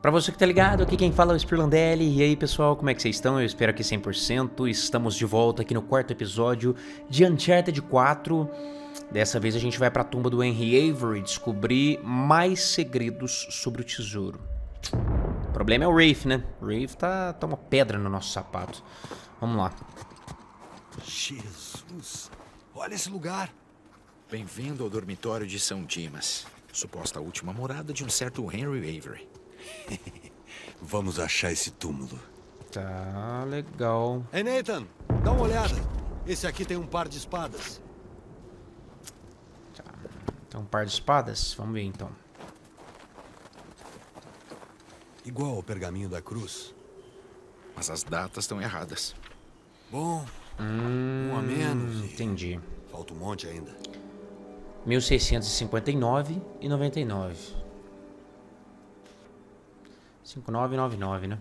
Pra você que tá ligado, aqui quem fala é o Spirlandelli. E aí pessoal, como é que vocês estão? Eu espero que 100%. Estamos de volta aqui no quarto episódio de Uncharted 4. Dessa vez a gente vai pra tumba do Henry Avery descobrir mais segredos sobre o tesouro. O problema é o Rafe, né? O Rafe tá uma pedra no nosso sapato. Vamos lá. Jesus, olha esse lugar. Bem-vindo ao dormitório de São Dimas, suposta última morada de um certo Henry Avery. Vamos achar esse túmulo. Tá legal. Ei, Nathan, dá uma olhada. Esse aqui tem um par de espadas. Tá. Tem um par de espadas? Vamos ver então. Igual ao pergaminho da cruz. Mas as datas estão erradas. Bom, um a menos. Entendi. Falta um monte ainda. 1659 e 99. 5999, né?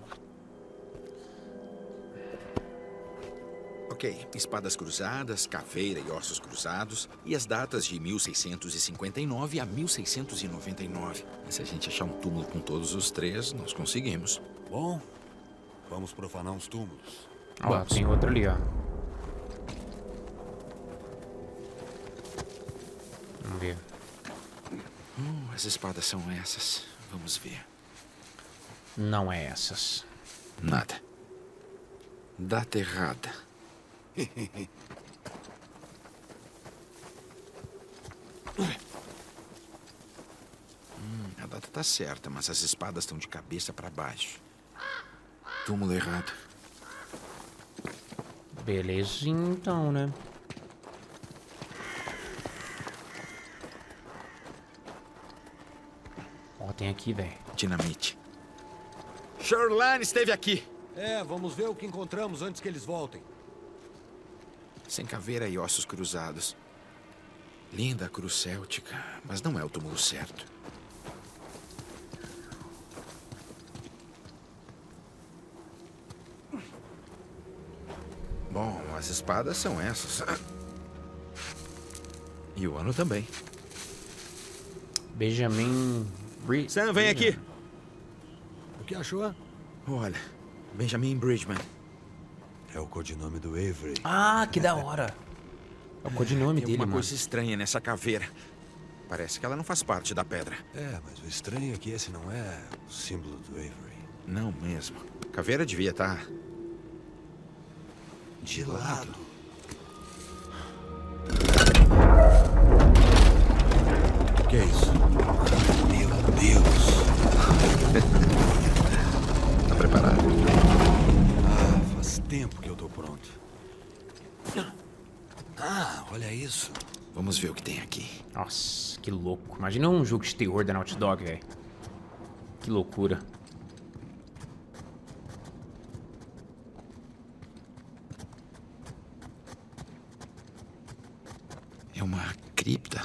Ok, espadas cruzadas, caveira e ossos cruzados. E as datas de 1659 a 1699. Se a gente achar um túmulo com todos os três, nós conseguimos. Bom, vamos profanar uns túmulos. Ó, ah, tem outro ali, ó. Vamos ver. As espadas são essas. Vamos ver. Não é essas. Nada. Data errada. A data tá certa, mas as espadas estão de cabeça pra baixo. Túmulo errado. Belezinha então, né? Ó, tem aqui, velho. Dinamite. Sherlan esteve aqui. É, vamos ver o que encontramos antes que eles voltem. Sem caveira e ossos cruzados. Linda a cruz céltica, mas não é o túmulo certo. Bom, as espadas são essas. E o ano também. Benjamin Bridgman. Sam, vem aqui. O que achou? Olha, Benjamin Bridgman. É o codinome do Avery. Ah, que da hora. É o codinome dele, mano. Tem uma coisa estranha nessa caveira. Parece que ela não faz parte da pedra. É, mas o estranho é que esse não é o símbolo do Avery. Não mesmo. A caveira devia estar... de lado. O que é isso? Meu Deus. Tá preparado? Ah, faz tempo que eu tô pronto. Ah, olha isso. Vamos ver o que tem aqui. Nossa, que louco. Imagina um jogo de terror da Naughty Dog, velho. Que loucura. É uma cripta.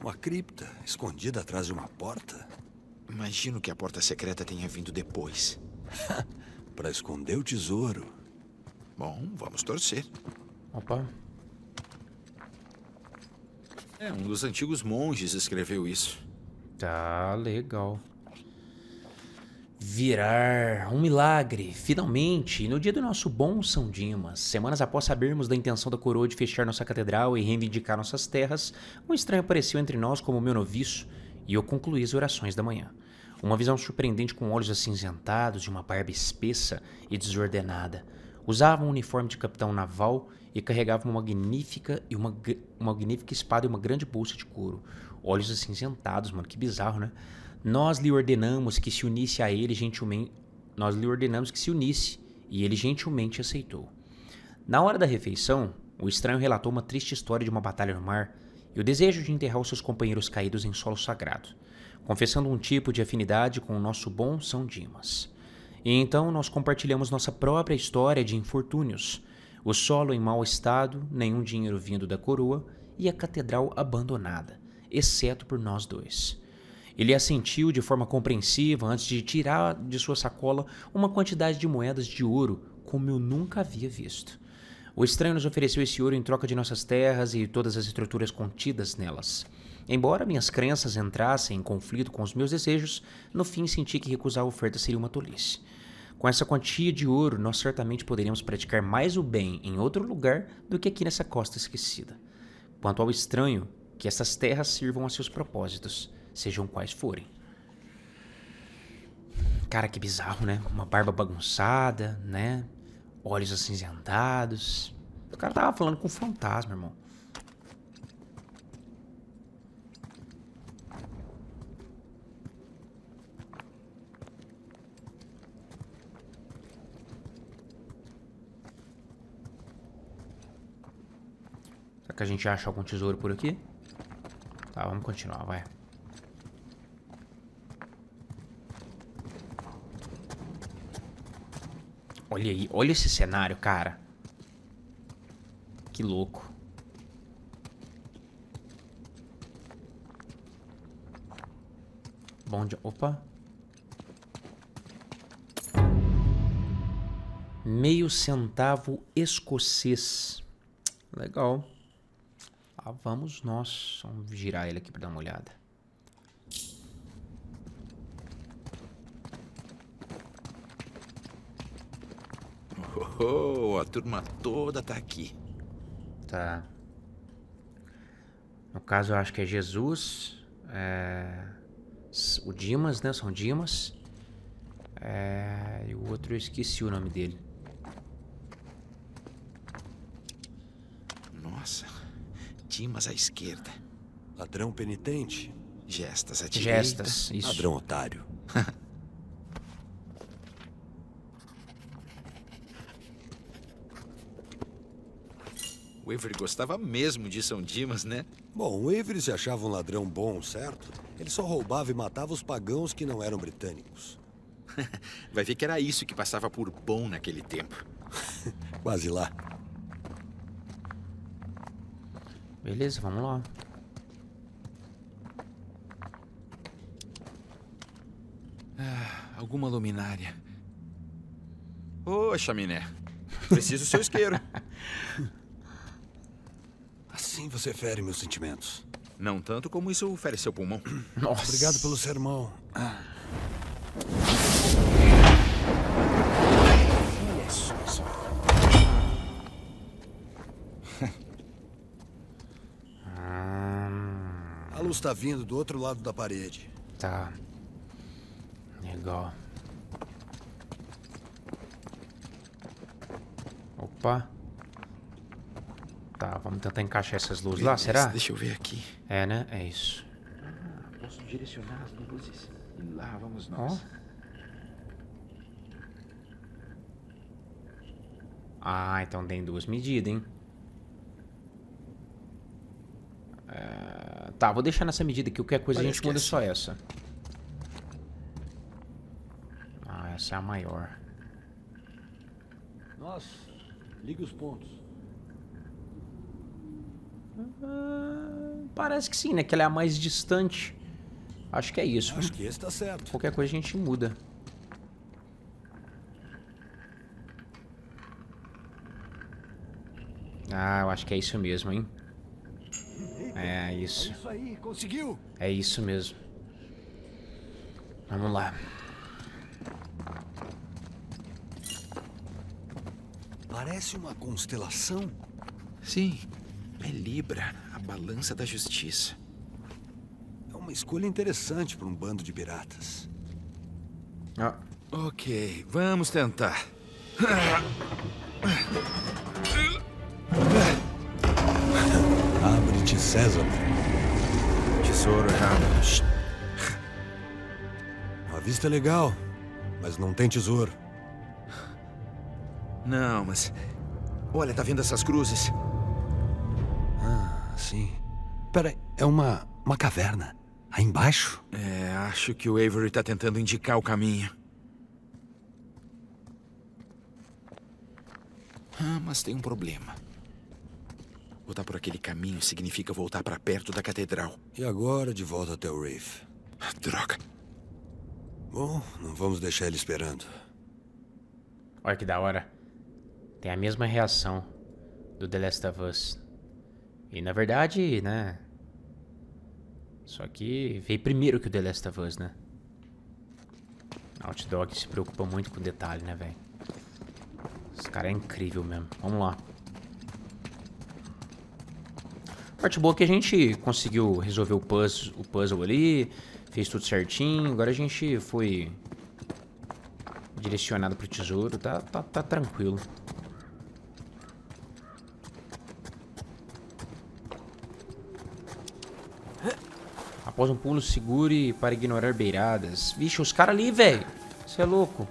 Uma cripta escondida atrás de uma porta? Imagino que a porta secreta tenha vindo depois. Pra esconder o tesouro. Bom, vamos torcer. Opa. É, um dos antigos monges escreveu isso. Tá legal. Virar um milagre, finalmente, no dia do nosso bom São Dimas, semanas após sabermos da intenção da coroa de fechar nossa catedral e reivindicar nossas terras, um estranho apareceu entre nós como meu noviço, e eu concluí as orações da manhã. Uma visão surpreendente com olhos acinzentados e uma barba espessa e desordenada. Usava um uniforme de capitão naval e carregava uma magnífica espada e uma grande bolsa de couro. Olhos acinzentados, mano, que bizarro, né? Nós lhe ordenamos que se unisse a ele gentilmente. Nós lhe ordenamos que se unisse e ele gentilmente aceitou. Na hora da refeição, o estranho relatou uma triste história de uma batalha no mar e o desejo de enterrar os seus companheiros caídos em solo sagrado, confessando um tipo de afinidade com o nosso bom São Dimas. E então nós compartilhamos nossa própria história de infortúnios, o solo em mau estado, nenhum dinheiro vindo da coroa e a catedral abandonada, exceto por nós dois. Ele assentiu de forma compreensiva antes de tirar de sua sacola uma quantidade de moedas de ouro, como eu nunca havia visto. O estranho nos ofereceu esse ouro em troca de nossas terras e todas as estruturas contidas nelas. Embora minhas crenças entrassem em conflito com os meus desejos, no fim senti que recusar a oferta seria uma tolice. Com essa quantia de ouro, nós certamente poderíamos praticar mais o bem em outro lugar do que aqui nessa costa esquecida. Quanto ao estranho, que essas terras sirvam a seus propósitos, sejam quais forem. Cara, que bizarro, né? Uma barba bagunçada, né? Olhos acinzentados. O cara tava falando com um fantasma, irmão. Será que a gente acha algum tesouro por aqui? Tá, vamos continuar, vai. Olha aí, olha esse cenário, cara. Que louco. Bom dia, opa. Meio centavo escocês. Legal. Ah, vamos nós. Vamos girar ele aqui pra dar uma olhada. Oh, a turma toda tá aqui. Tá. No caso, eu acho que é Jesus, o Dimas, né? São Dimas. E o outro eu esqueci o nome dele. Nossa, Dimas à esquerda. Ladrão penitente. Gestas à direita. Gestas, isso. Ladrão otário. O Avery gostava mesmo de São Dimas, né? Bom, o Avery se achava um ladrão bom, certo? Ele só roubava e matava os pagãos que não eram britânicos. Vai ver que era isso que passava por bom naquele tempo. Quase lá. Beleza, vamos lá. Ah, alguma luminária. Ô, chaminé. Preciso do seu isqueiro. Assim você fere meus sentimentos. Não tanto como isso fere seu pulmão. Nossa. Obrigado pelo sermão. A luz tá vindo do outro lado da parede. Tá. Legal. Opa. Tá, vamos tentar encaixar essas luzes. Beleza, lá, será? Deixa eu ver aqui. É, né? É isso. Ah, posso direcionar as luzes e lá vamos nós. Oh. Ah, então tem duas medidas, hein? Tá, vou deixar nessa medida aqui. Qualquer coisa a gente muda só essa. Ah, essa é a maior. Nossa, liga os pontos. Parece que sim, né? Que ela é a mais distante. Acho que é isso. Acho que esse tá certo. Qualquer coisa a gente muda. Ah, eu acho que é isso mesmo, hein? É isso. É isso mesmo. Vamos lá. Parece uma constelação? Sim. É Libra, a balança da justiça. É uma escolha interessante para um bando de piratas. Ah. Ok, vamos tentar. Abre-te, César. Tesouro errado. Uma vista legal, mas não tem tesouro. Não, mas... Olha, tá vendo essas cruzes? Sim. Peraí, é uma caverna. Aí embaixo? É, acho que o Avery tá tentando indicar o caminho. Ah, mas tem um problema. Voltar por aquele caminho significa voltar pra perto da catedral. E agora de volta até o Rafe. Ah, droga. Bom, não vamos deixar ele esperando. Olha que da hora. Tem a mesma reação do The Last of Us. E na verdade, né? Só que veio primeiro que o The Last of Us, né? Naughty Dog se preocupa muito com detalhe, né, velho? Esse cara é incrível mesmo. Vamos lá. Parte boa é que a gente conseguiu resolver o puzzle ali. Fez tudo certinho. Agora a gente foi direcionado pro tesouro. Tá tranquilo. Após um pulo, segure para ignorar beiradas. Vixe, os caras ali, velho. Você é louco.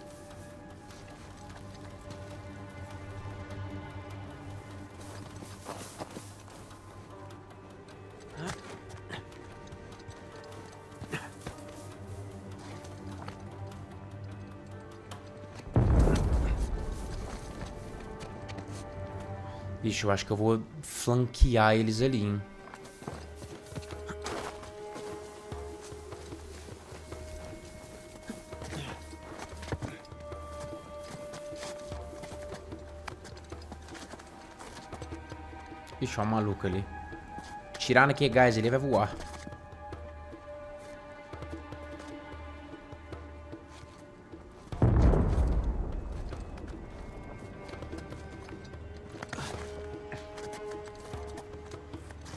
Vixe, eu acho que eu vou flanquear eles ali, hein. Vixe, olha o maluco ali. Tirar naquele gás ali, vai voar.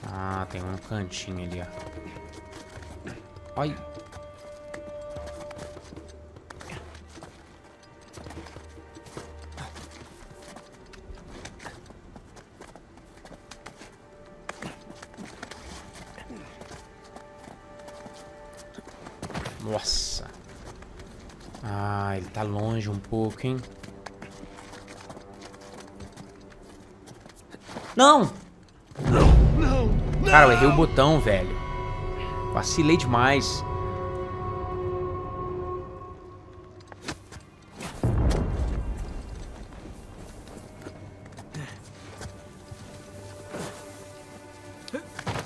Ah, tem um cantinho ali, ó. Ai. Nossa. Ah, ele tá longe um pouco, hein? Não! Cara, eu errei o botão, velho. Vacilei demais.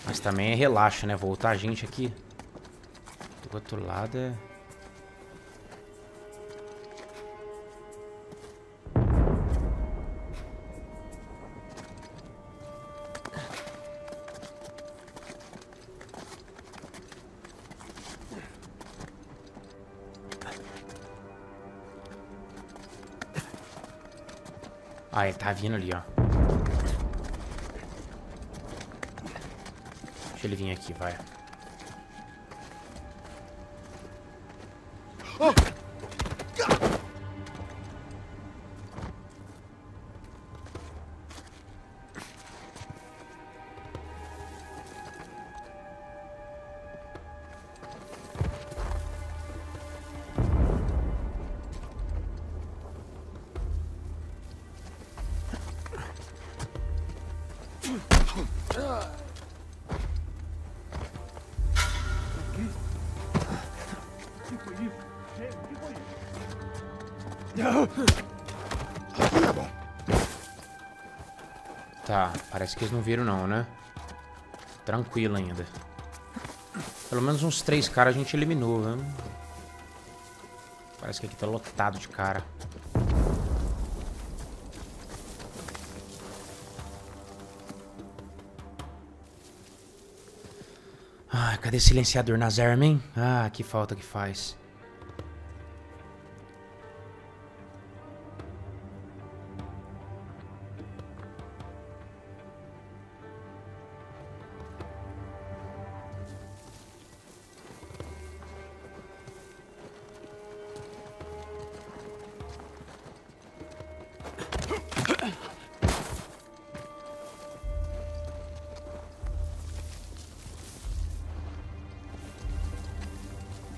Mas também é relaxa, né? Voltar a gente aqui. Do outro lado é... Ah, ele tá vindo ali, ó. Deixa ele vir aqui, vai. Tá, parece que eles não viram não, né? Tranquilo ainda. Pelo menos uns 3 caras a gente eliminou, né? Parece que aqui tá lotado de cara. Ah, cadê silenciador nas armas, hein? Ah, que falta que faz.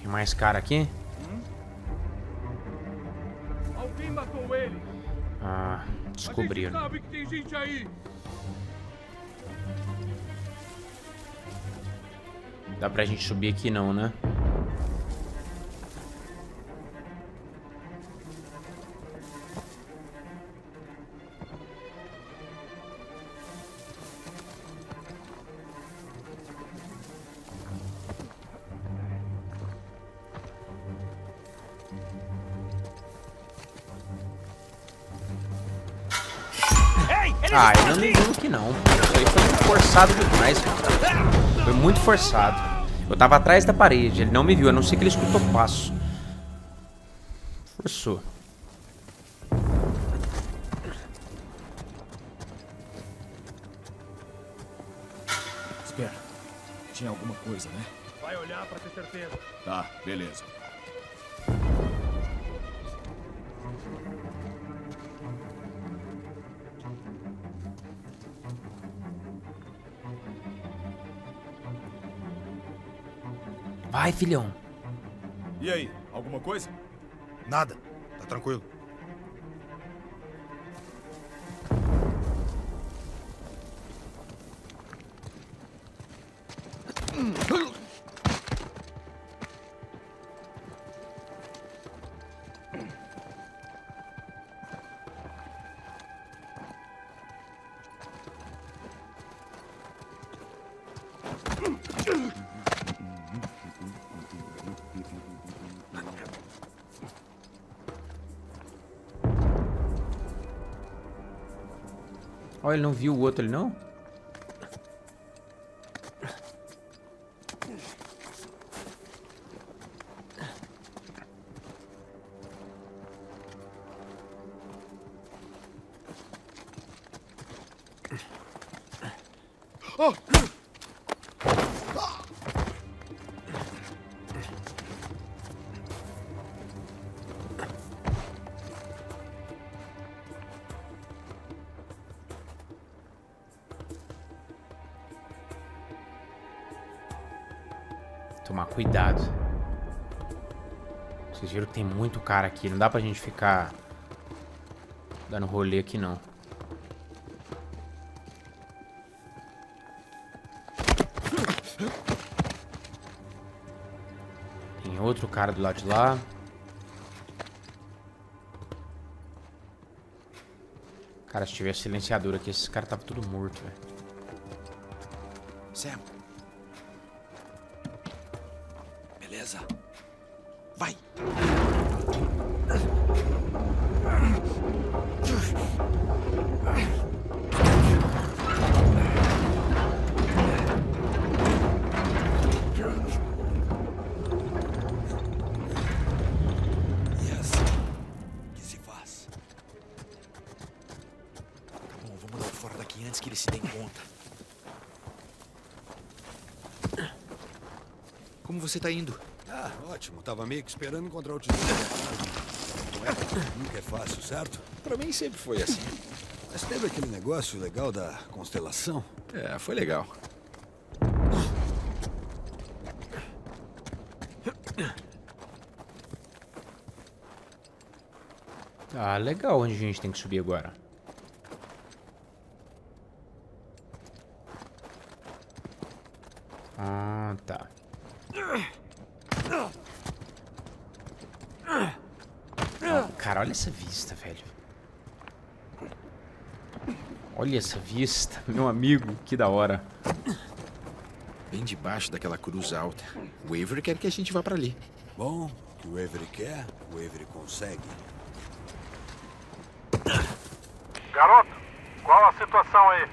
Mais cara aqui? Alguém matou ele. Ah, descobriram. A gente sabe que tem gente aí. Dá pra gente subir aqui não, né? Ah, eu não digo que não. Isso aí foi forçado demais, cara. Foi muito forçado. Eu tava atrás da parede, ele não me viu, a não ser que ele escutou o passo. Forçou. Espera. Tinha alguma coisa, né? Vai olhar pra ter certeza. Tá, beleza. Vai, filhão. E aí, alguma coisa? Nada. Tá tranquilo. Ele não viu o outro ali, não? Tomar cuidado. Vocês viram que tem muito cara aqui. Não dá pra gente ficar dando rolê aqui, não. Tem outro cara do lado de lá. Cara, se tivesse silenciador aqui, esses caras estavam tudo morto, velho. Sam. Vai! E assim que se faz. Tá bom, vamos lá fora daqui antes que ele se dê conta. Como você tá indo? Ah, ótimo. Tava meio que esperando encontrar o tesouro. Nunca é fácil, certo? Pra mim sempre foi assim. Mas teve aquele negócio legal da constelação? É, foi legal. Ah, legal. Onde a gente tem que subir agora? Ah, tá. Cara, olha essa vista, velho. Olha essa vista, meu amigo. Que da hora. Bem debaixo daquela cruz alta. O Avery quer que a gente vá pra ali. Bom, o que o Avery quer, o Avery consegue. Garoto, qual a situação aí?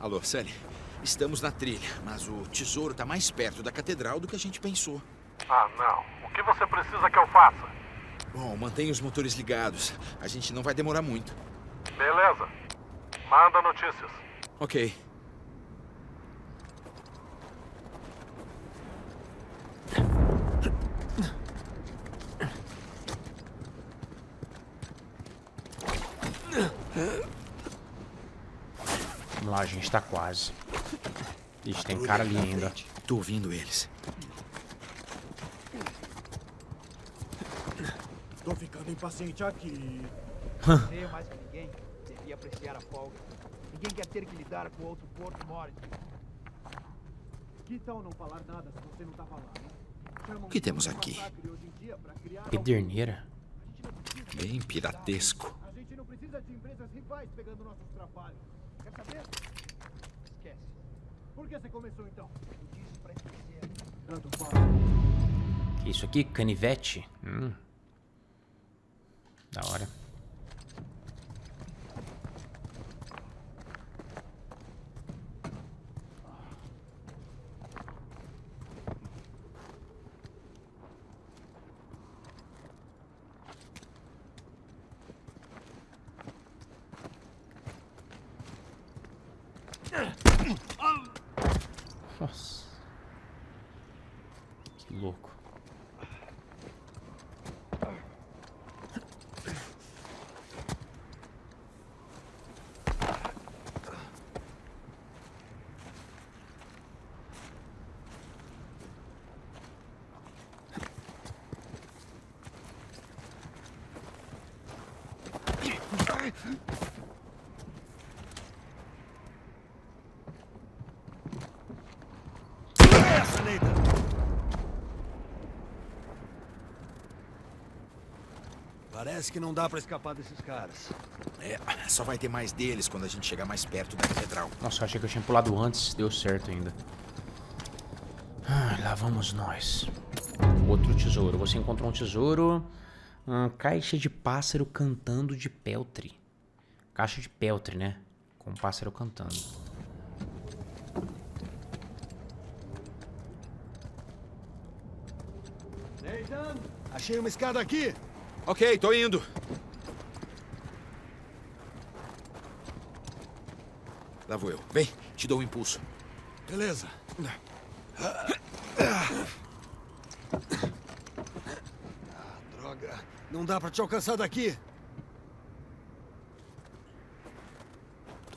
Alô, Sally. Estamos na trilha, mas o tesouro tá mais perto da catedral do que a gente pensou. Ah, não. O que você precisa que eu faça? Bom, mantenha os motores ligados. A gente não vai demorar muito. Beleza. Manda notícias. Ok. Vamos lá, a gente tá quase. Ixi, tem cara ali ainda. Tô ouvindo eles. Tô ficando impaciente aqui. Você, mais que ninguém, devia apreciar a folga. Ninguém quer ter que lidar com outro corpo mole. Que tal não falar nada se você não tá falando? O que temos aqui? Pederneira? Bem piratesco. A gente não precisa de empresas rivais pegando nossos trabalhos. Quer saber? Esquece. Por que você começou então? Eu disse pra esquecer. Tanto fala. Que isso aqui? Canivete? Da hora. Parece que não dá pra escapar desses caras. É, só vai ter mais deles quando a gente chegar mais perto da catedral. Nossa, achei que eu tinha pulado antes, deu certo ainda. Ah, lá vamos nós. Outro tesouro. Você encontrou um tesouro. Caixa de pássaro cantando de peltre. Caixa de peltre, né? Com pássaro cantando. Nathan, achei uma escada aqui. Ok, tô indo. Lá vou eu. Vem, te dou um impulso. Beleza. Ah, droga. Não dá pra te alcançar daqui.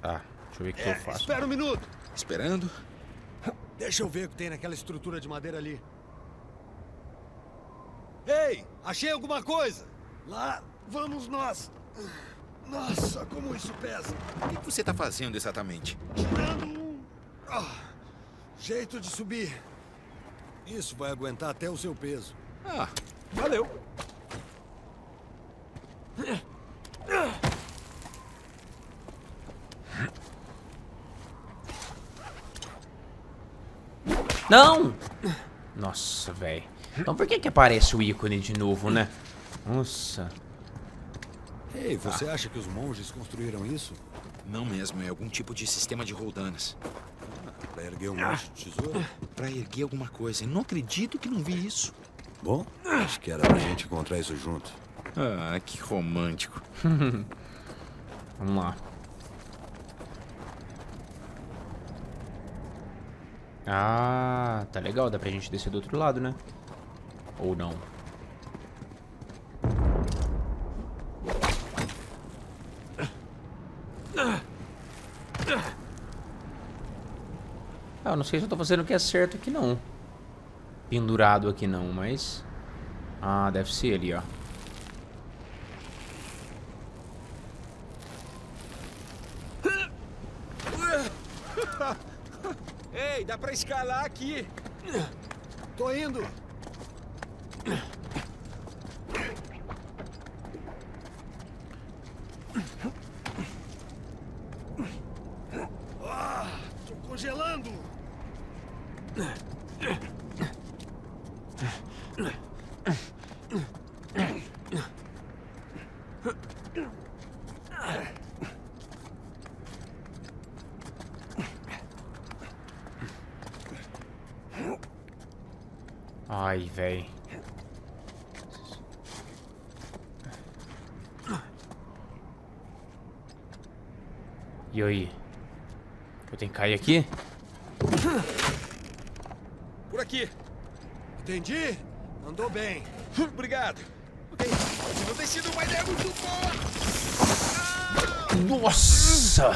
Tá, deixa eu ver o que eu faço. Espera um minuto. Esperando. Deixa eu ver o que tem naquela estrutura de madeira ali. Ei, achei alguma coisa. Lá vamos nós. Nossa, como isso pesa. O que você tá fazendo exatamente? Tirando um... jeito de subir. Isso vai aguentar até o seu peso. Ah, valeu. Não! Nossa, velho. Então por que que aparece o ícone de novo, né? Nossa. Ei, você acha que os monges construíram isso? Não mesmo, é algum tipo de sistema de roldanas. Pra erguer um monte de tesouro? Pra erguer alguma coisa. Eu não acredito que não vi isso. Bom, acho que era pra gente encontrar isso junto. Ah, que romântico. Vamos lá. Ah, tá legal. Dá pra gente descer do outro lado, né? Ou não. Ah, eu não sei se eu tô fazendo o que é certo aqui, não. Pendurado aqui, não, mas... Ah, deve ser ali, ó. Ei, dá pra escalar aqui. Tô indo. Tô congelando. Ai, velho. E aí? Eu tenho que cair aqui? Por aqui. Entendi. Andou bem. Obrigado. Ok. Se não tem sido uma ideia muito boa. Nossa!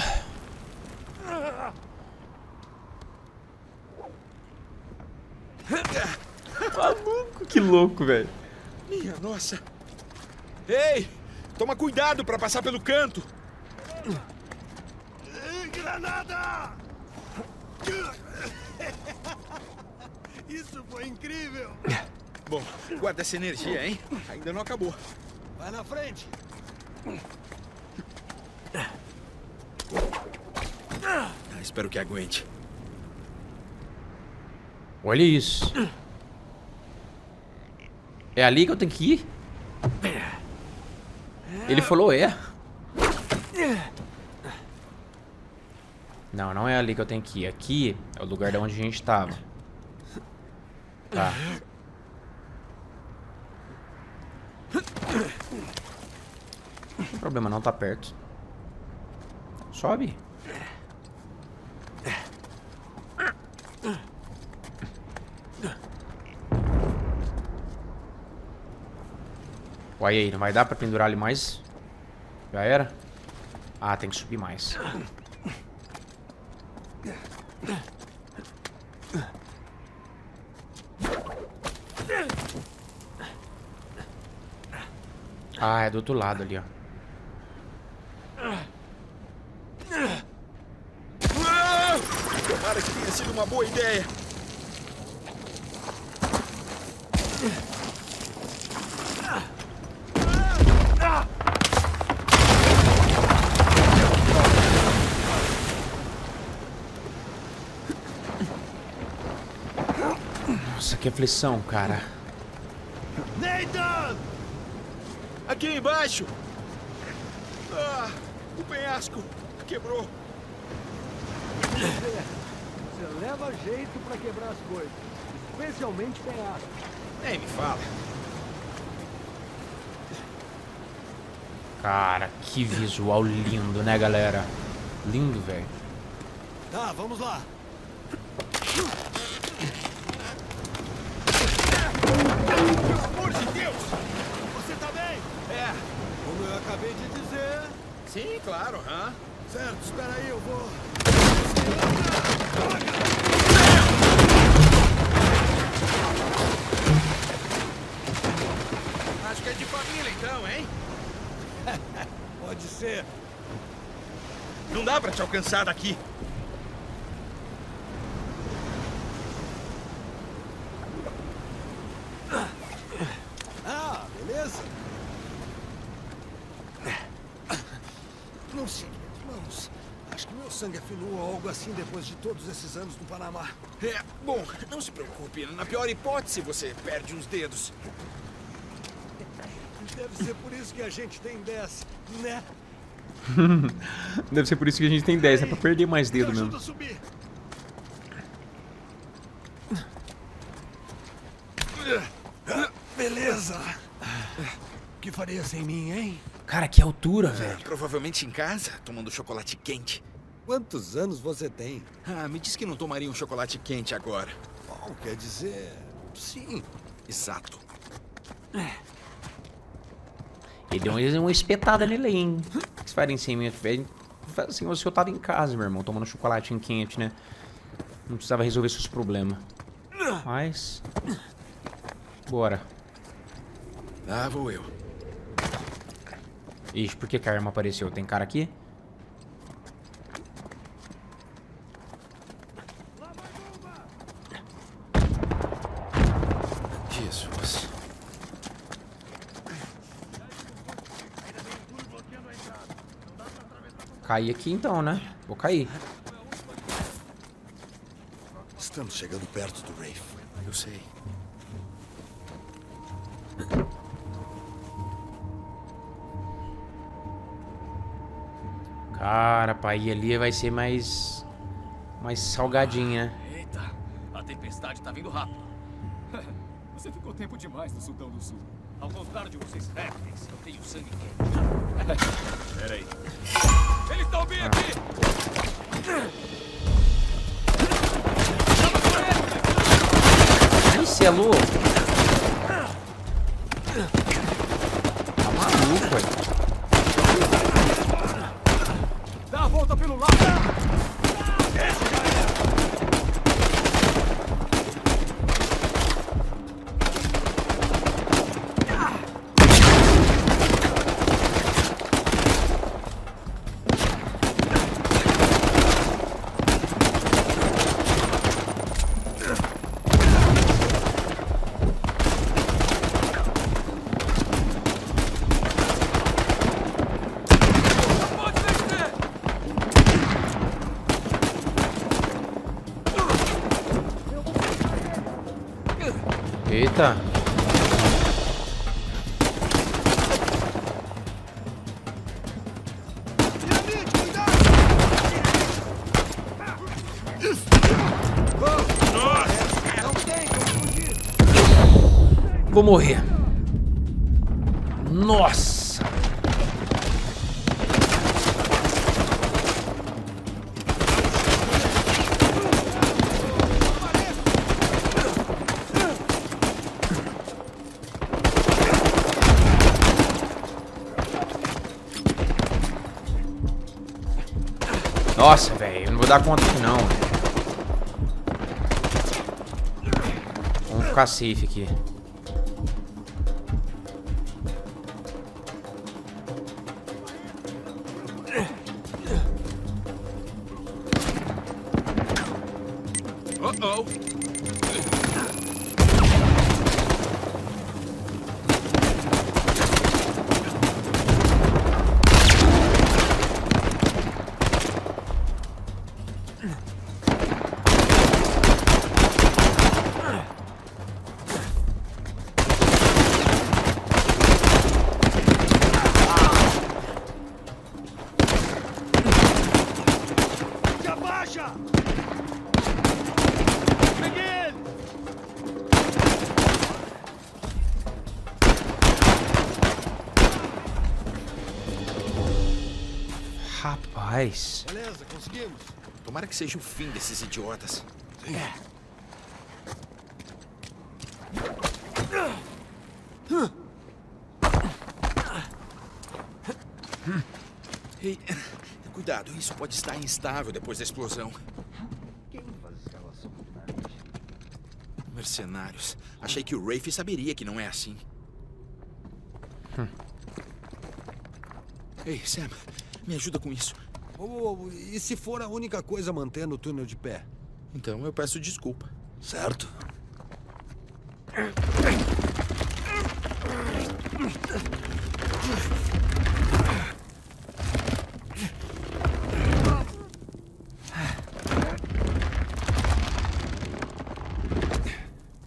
Maluco, que louco, velho. Minha nossa. Ei, toma cuidado pra passar pelo canto. Granada! Isso foi incrível. Bom, guarda essa energia, hein? Ainda não acabou. Vai na frente. Espero que aguente. Olha isso. É ali que eu tenho que ir? Ele falou é. Não, não é ali que eu tenho que ir. Aqui é o lugar de onde a gente tava. Tá. Não tem problema não, tá perto. Sobe. Olha aí, não vai dar pra pendurar ali mais? Já era? Ah, tem que subir mais. Ah, é do outro lado ali, ó. boa ideia. Nossa, que aflição, cara. Nathan! Aqui embaixo! Ah, o penhasco quebrou. Você leva jeito pra quebrar as coisas, especialmente penhasco. Nem me fala. Cara, que visual lindo, né, galera? Lindo, velho. Tá, vamos lá. Pelo amor de Deus! Você tá bem? É, como eu acabei de dizer. Sim, claro, hã? Certo, espera aí, eu vou... Acho que é de família, então, hein? Pode ser. Não dá pra te alcançar daqui. Ah, beleza. Não sei, irmãos. Acho que meu sangue afilou ou algo assim depois de todos esses anos no Panamá. É, bom, não se preocupe. Na pior hipótese, você perde uns dedos. Deve ser por isso que a gente tem 10, né? Deve ser por isso que a gente tem 10, é pra perder mais dedo mesmo. Ajuda a subir. Beleza. O que faria sem mim, hein? Cara, que altura, velho. Provavelmente em casa, tomando chocolate quente. Quantos anos você tem? Ah, me diz que não tomaria um chocolate quente agora. Bom, quer dizer... Sim. Exato. Ele deu uma espetada nele aí, hein? O que você faria sem mim? Faz assim, você tava em casa, meu irmão, tomando chocolate quente, né? Não precisava resolver seus problemas. Mas... Bora. Lá vou eu. Ixi, por que a arma apareceu? Tem cara aqui? Jesus. Caí aqui então, né? Vou cair. Estamos chegando perto do Rafe. Eu sei. Cara, pra ir ali vai ser mais salgadinha. Eita, a tempestade tá vindo rápido. Você ficou tempo demais no Sultão do Sul. Ao contrário de vocês répteis, eu tenho sangue quente. Pera aí. Eles estão bem aqui! Chama você é louco! Tá maluco aí. Volta pelo lado. Eita. Vou morrer. Nossa. Nossa, velho, eu não vou dar conta aqui não. Vamos ficar safe aqui. Oh, Uh-oh. Beleza, conseguimos. Tomara que seja o fim desses idiotas. Sim. Ei, cuidado, isso pode estar instável depois da explosão. Quem faz escalação de nariz? Mercenários. Achei que o Rafe saberia que não é assim. Ei, Sam, me ajuda com isso. E se for a única coisa mantendo o túnel de pé? Então eu peço desculpa. Certo.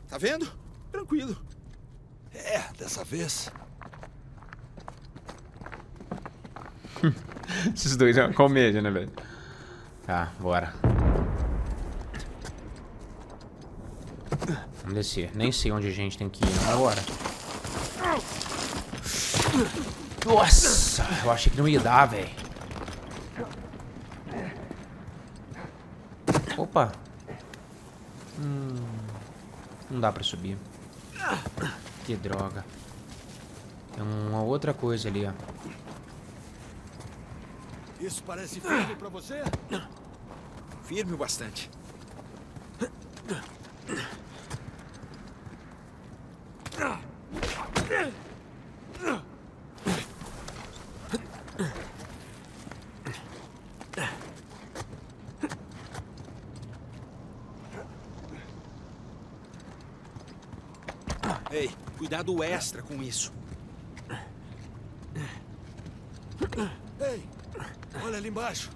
Tá vendo? Tranquilo. É, dessa vez. Esses dois é uma comédia, né, velho? Tá, bora. Vamos descer. Nem sei onde a gente tem que ir, não. Agora. Nossa! Eu achei que não ia dar, velho. Opa! Não dá pra subir. Que droga. Tem uma outra coisa ali, ó. Isso parece firme pra você? Firme o bastante. Ei, cuidado extra com isso. Ei! Olha ali embaixo.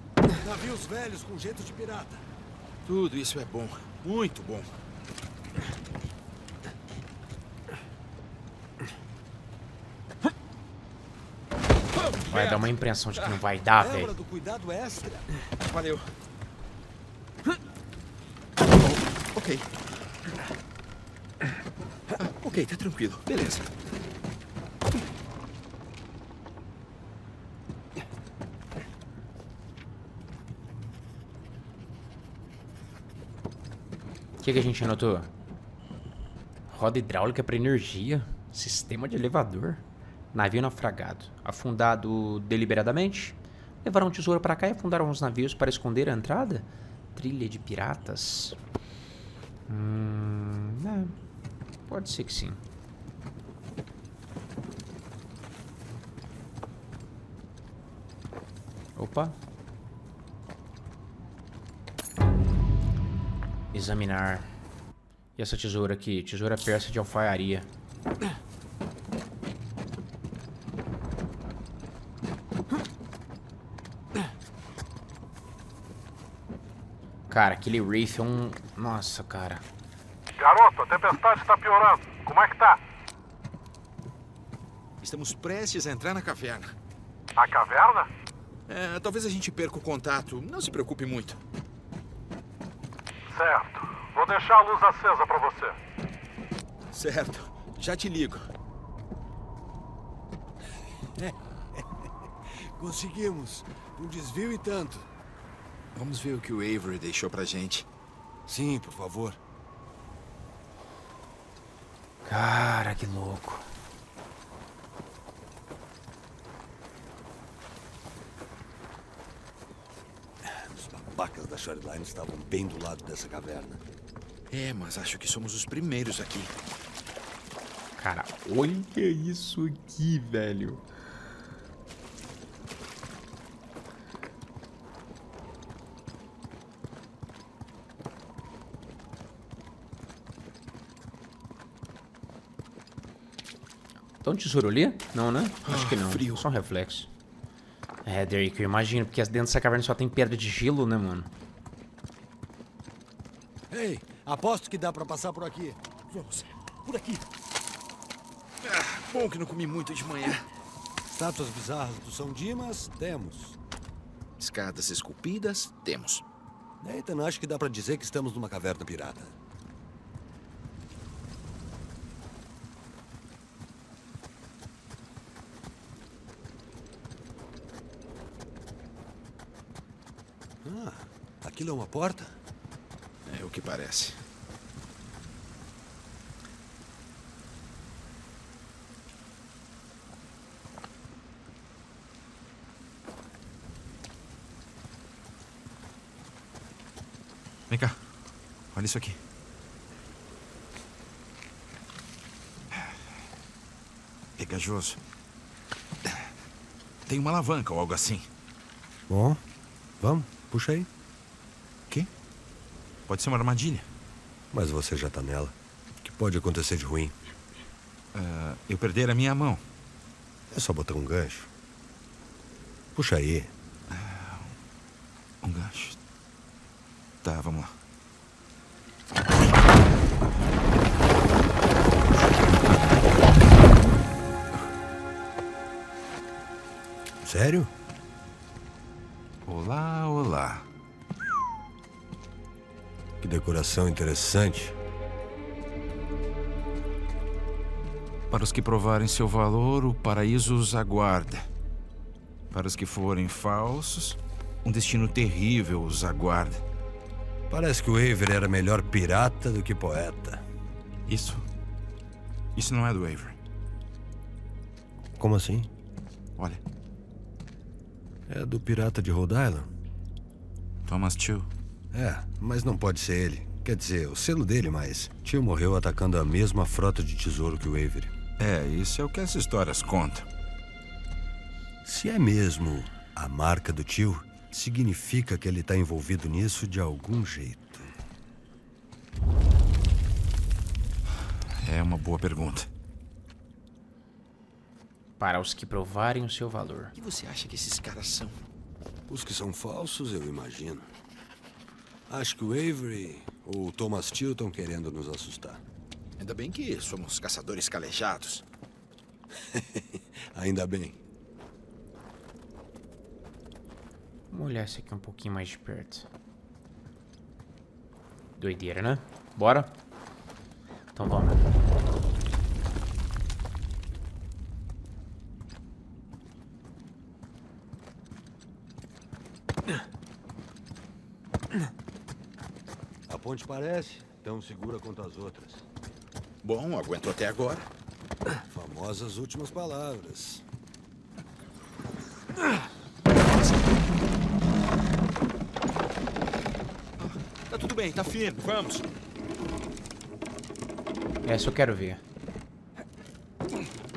Navios velhos com jeito de pirata. Tudo isso é bom. Muito bom. Vai dar uma impressão de que não vai dar, velho. Lembra do cuidado extra? Valeu. Oh, ok. Ok, tá tranquilo. Beleza. O que a gente anotou? Roda hidráulica para energia, sistema de elevador, navio naufragado, afundado deliberadamente, levaram um tesouro para cá e afundaram os navios para esconder a entrada, trilha de piratas. É, pode ser que sim. Opa. Examinar. E essa tesoura aqui? Tesoura persa de alfaiaria. Cara, aquele Rafe é um... Nossa, cara. Garoto, a tempestade tá piorando. Como é que tá? Estamos prestes a entrar na caverna. A caverna? É, talvez a gente perca o contato. Não se preocupe muito. Certo. Vou deixar a luz acesa pra você. Certo. Já te ligo. Conseguimos. Um desvio e tanto. Vamos ver o que o Avery deixou pra gente. Sim, por favor. Cara, que louco. Vacas da Shoreline estavam bem do lado dessa caverna. É, mas acho que somos os primeiros aqui. Cara, olha isso aqui, velho. Tá um tesouro ali? Não, né? Acho que não. Frio. Só um reflexo. É, Derek, eu imagino, porque dentro dessa caverna só tem pedra de gelo, né, mano? Ei, aposto que dá pra passar por aqui. Vamos, por aqui. Ah, bom que não comi muito de manhã. Estátuas bizarras do São Dimas, temos. Escadas esculpidas, temos. Eita, não acho que dá pra dizer que estamos numa caverna pirata. Ah, aquilo é uma porta? É o que parece. Vem cá, olha isso aqui. Pegajoso. Tem uma alavanca ou algo assim. Bom, vamos, puxa aí. Que? Pode ser uma armadilha. Mas você já tá nela. O que pode acontecer de ruim? Eu perder a minha mão. É só botar um gancho. Puxa aí. Um gancho. Tá, vamos lá. Sério? Olá, olá. Que decoração interessante. Para os que provarem seu valor, o paraíso os aguarda. Para os que forem falsos, um destino terrível os aguarda. Parece que o Avery era melhor pirata do que poeta. Isso não é do Avery. Como assim? Olha. É do pirata de Rhode Island? Thomas Tew. É, mas não pode ser ele. Quer dizer, o selo dele, mas... Tew morreu atacando a mesma frota de tesouro que o Avery. É, isso é o que as histórias contam. Se é mesmo a marca do Tew... significa que ele está envolvido nisso de algum jeito. É uma boa pergunta. Para os que provarem o seu valor. O que você acha que esses caras são? Os que são falsos, eu imagino. Acho que o Avery ou o Thomas Tew estão querendo nos assustar. Ainda bem que somos caçadores calejados. Ainda bem. Vamos olhar isso aqui um pouquinho mais de perto. Doideira, né? Bora? Então vamos. A ponte parece tão segura quanto as outras. Bom, aguentou até agora. Famosas últimas palavras. Tudo bem, tá firme, vamos. Essa eu quero ver.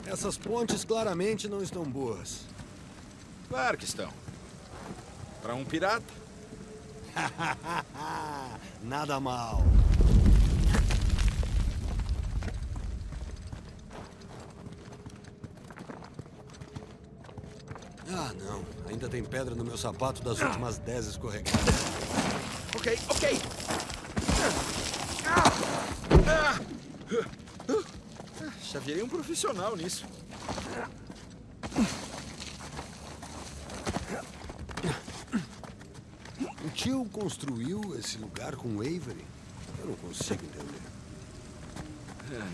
Essas pontes claramente não estão boas. Claro que estão. Pra um pirata. Nada mal. Ah, não. Ainda tem pedra no meu sapato das últimas 10 escorregadas. Ok. Já virei um profissional nisso. O Tew construiu esse lugar com o Avery? Eu não consigo entender.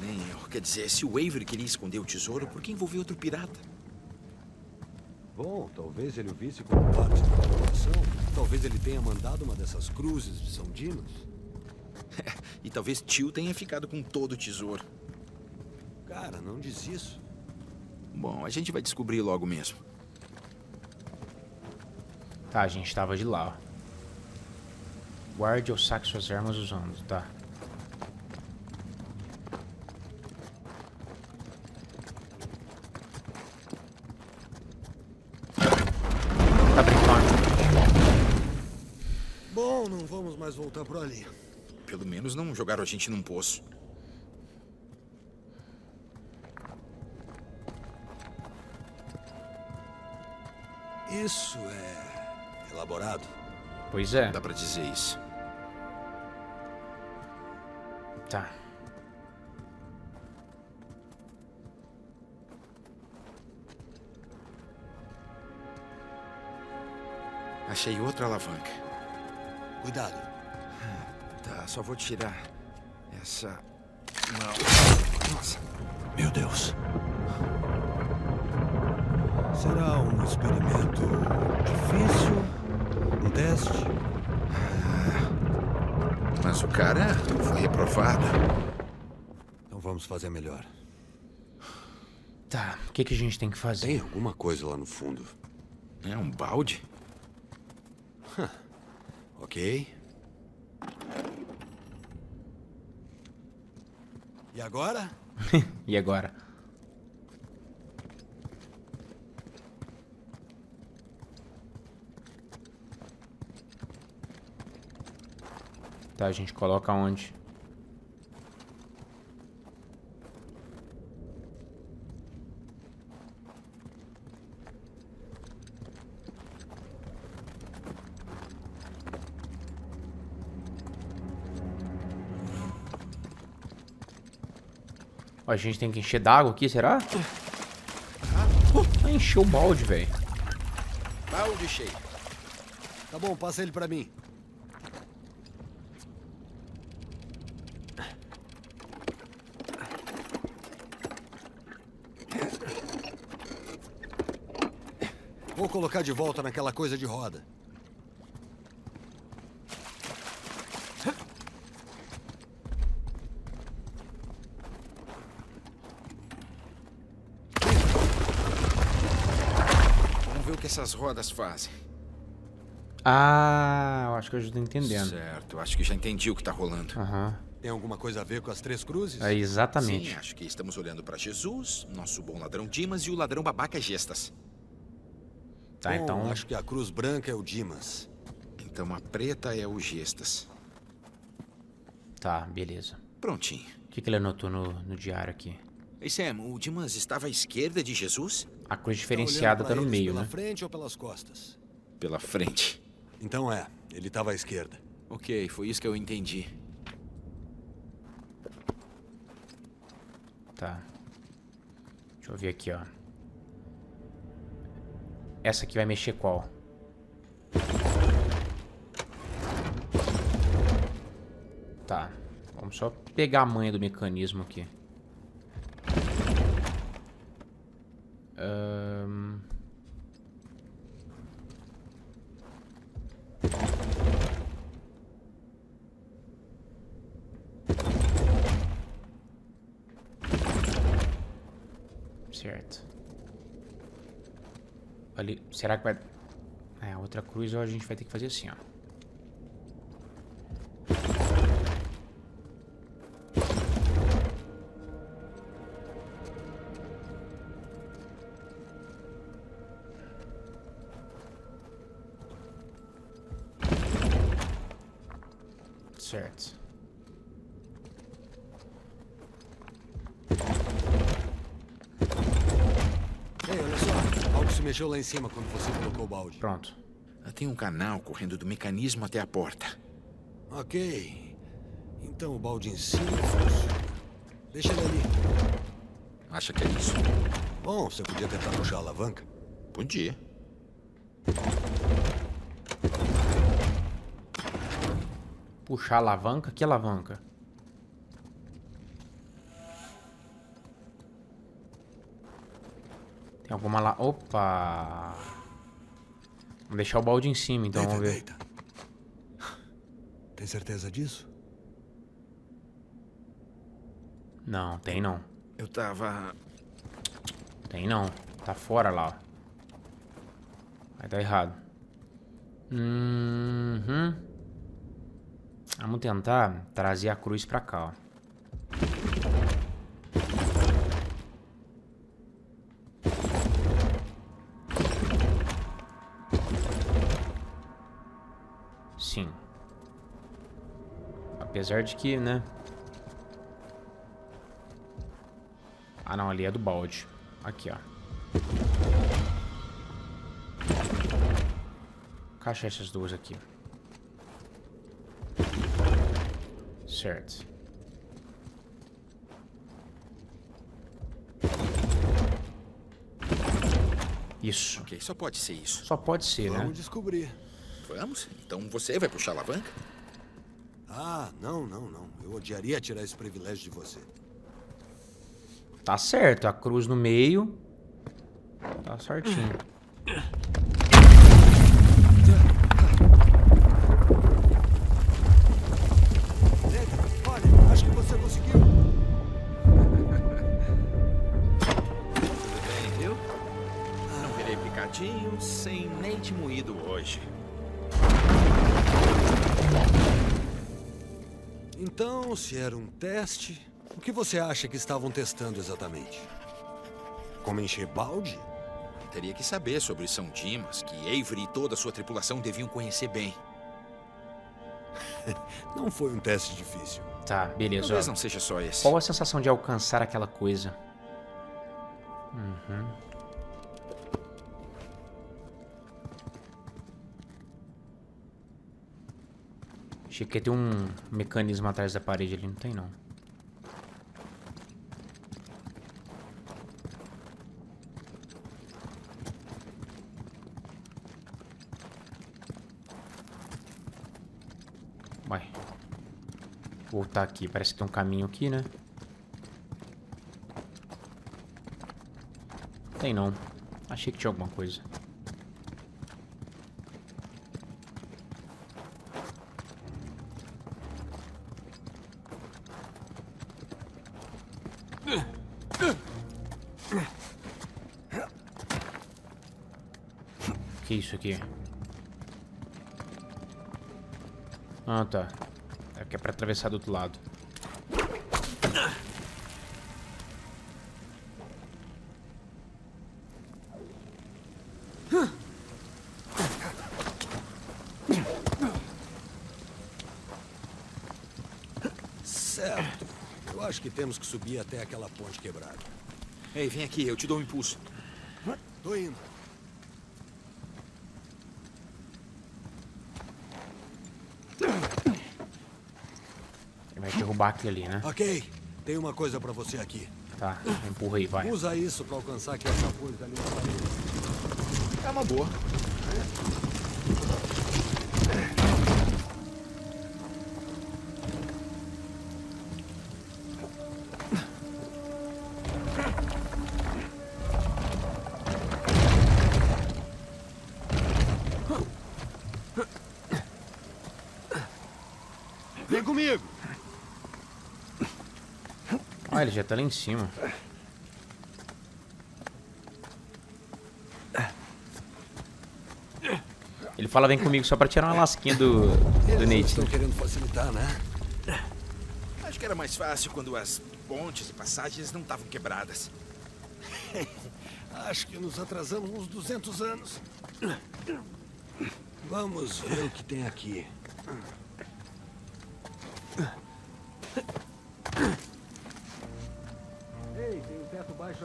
Nem eu. Quer dizer, se o Avery queria esconder o tesouro, por que envolveu outro pirata? Bom, talvez ele o visse como parte da população. Talvez ele tenha mandado uma dessas cruzes de São Dimas. E talvez Tew tenha ficado com todo o tesouro. Cara, não diz isso. Bom, a gente vai descobrir logo mesmo. Tá, a gente tava de lá, ó. Guarde ou saque suas armas usando, tá? Mas voltar por ali. Pelo menos não jogaram a gente num poço. Isso é elaborado. Pois é. Dá pra dizer isso. Tá. Achei outra alavanca. Cuidado. Tá, só vou tirar essa... Não. Nossa. Meu Deus. Será um experimento difícil? Um teste? Mas o cara foi reprovado. Então vamos fazer melhor. Tá, o que que a gente tem que fazer? Tem alguma coisa lá no fundo. É um balde? Ok. E agora? E agora? Tá, a gente coloca onde? Ó, a gente tem que encher d'água aqui, será? Encheu o balde, velho. Balde cheio. Tá bom, passa ele pra mim. Vou colocar de volta naquela coisa de roda. Vamos ver o que essas rodas fazem. Ah, eu acho que eu já tô entendendo. Certo, eu acho que já entendi o que tá rolando. Tem alguma coisa a ver com as três cruzes? É, exatamente. Sim, acho que estamos olhando pra Jesus, nosso bom ladrão Dimas e o ladrão babaca Gestas. Tá, bom, então... acho que a cruz branca é o Dimas. Então a preta é o Gestas. Tá, beleza. Prontinho. O que ele anotou no diário aqui? Ei, Sam, o Dimas estava à esquerda de Jesus? A cruz diferenciada tá no meio, né? Pela frente ou pelas costas? Pela frente. Então é, ele estava à esquerda. Ok, foi isso que eu entendi. Tá. Deixa eu ver aqui, ó. Essa aqui vai mexer qual? Tá. Vamos só pegar a manha do mecanismo aqui. Certo. Ali, será que vai... É, outra cruz a gente vai ter que fazer assim, ó. Certo. Mexeu lá em cima quando você colocou o balde. Pronto. Tem um canal correndo do mecanismo até a porta. Ok. Então o balde em cima. Deixa ele ali. Acha que é isso? Bom, você podia tentar puxar a alavanca. Podia. Puxar a alavanca? Que alavanca? Alguma lá. Opa! Vamos deixar o balde em cima, então. Vamos ver. Tem certeza disso? Não, tem não. Eu tava... Tem não. Tá fora lá, ó. Vai dar errado. Vamos tentar trazer a cruz pra cá, ó. Sim. Apesar de que, né? Ah, não. Ali é do balde. Aqui, ó. Caixa essas duas aqui. Certo. Isso. Ok, só pode ser isso. Só pode ser, né? Vamos descobrir. Vamos? Então você vai puxar a alavanca? Ah, não, não, não. Eu odiaria tirar esse privilégio de você. Tá certo. A cruz no meio. Tá certinho. Olha, acho que você conseguiu. Tudo bem, viu? Não virei picadinho, sem leite moído hoje. Então, se era um teste, o que você acha que estavam testando exatamente? Como encher balde? Teria que saber sobre São Dimas, que Avery e toda a sua tripulação deviam conhecer bem. Não foi um teste difícil. Tá, beleza. Talvez não seja só esse. Qual a sensação de alcançar aquela coisa? Uhum. Achei que tem um mecanismo atrás da parede ali. Não tem, não. Vai. Voltar aqui. Parece que tem um caminho aqui, né? Não tem, não. Achei que tinha alguma coisa. Isso aqui. Ah, tá. É que é pra atravessar do outro lado. Certo. Eu acho que temos que subir até aquela ponte quebrada. Ei, vem aqui, eu te dou um impulso. Tô indo. Ali, né? Ok, tem uma coisa pra você aqui. Tá, empurra aí, vai. Usa isso pra alcançar aquela coisa ali na parede. É uma boa. Vem comigo. Ah, ele já tá lá em cima. Ele fala vem comigo só pra tirar uma lasquinha do Nate. Estão querendo facilitar, né? Acho que era mais fácil quando as pontes e passagens não estavam quebradas. Acho que nos atrasamos uns 200 anos. Vamos ver o que tem aqui.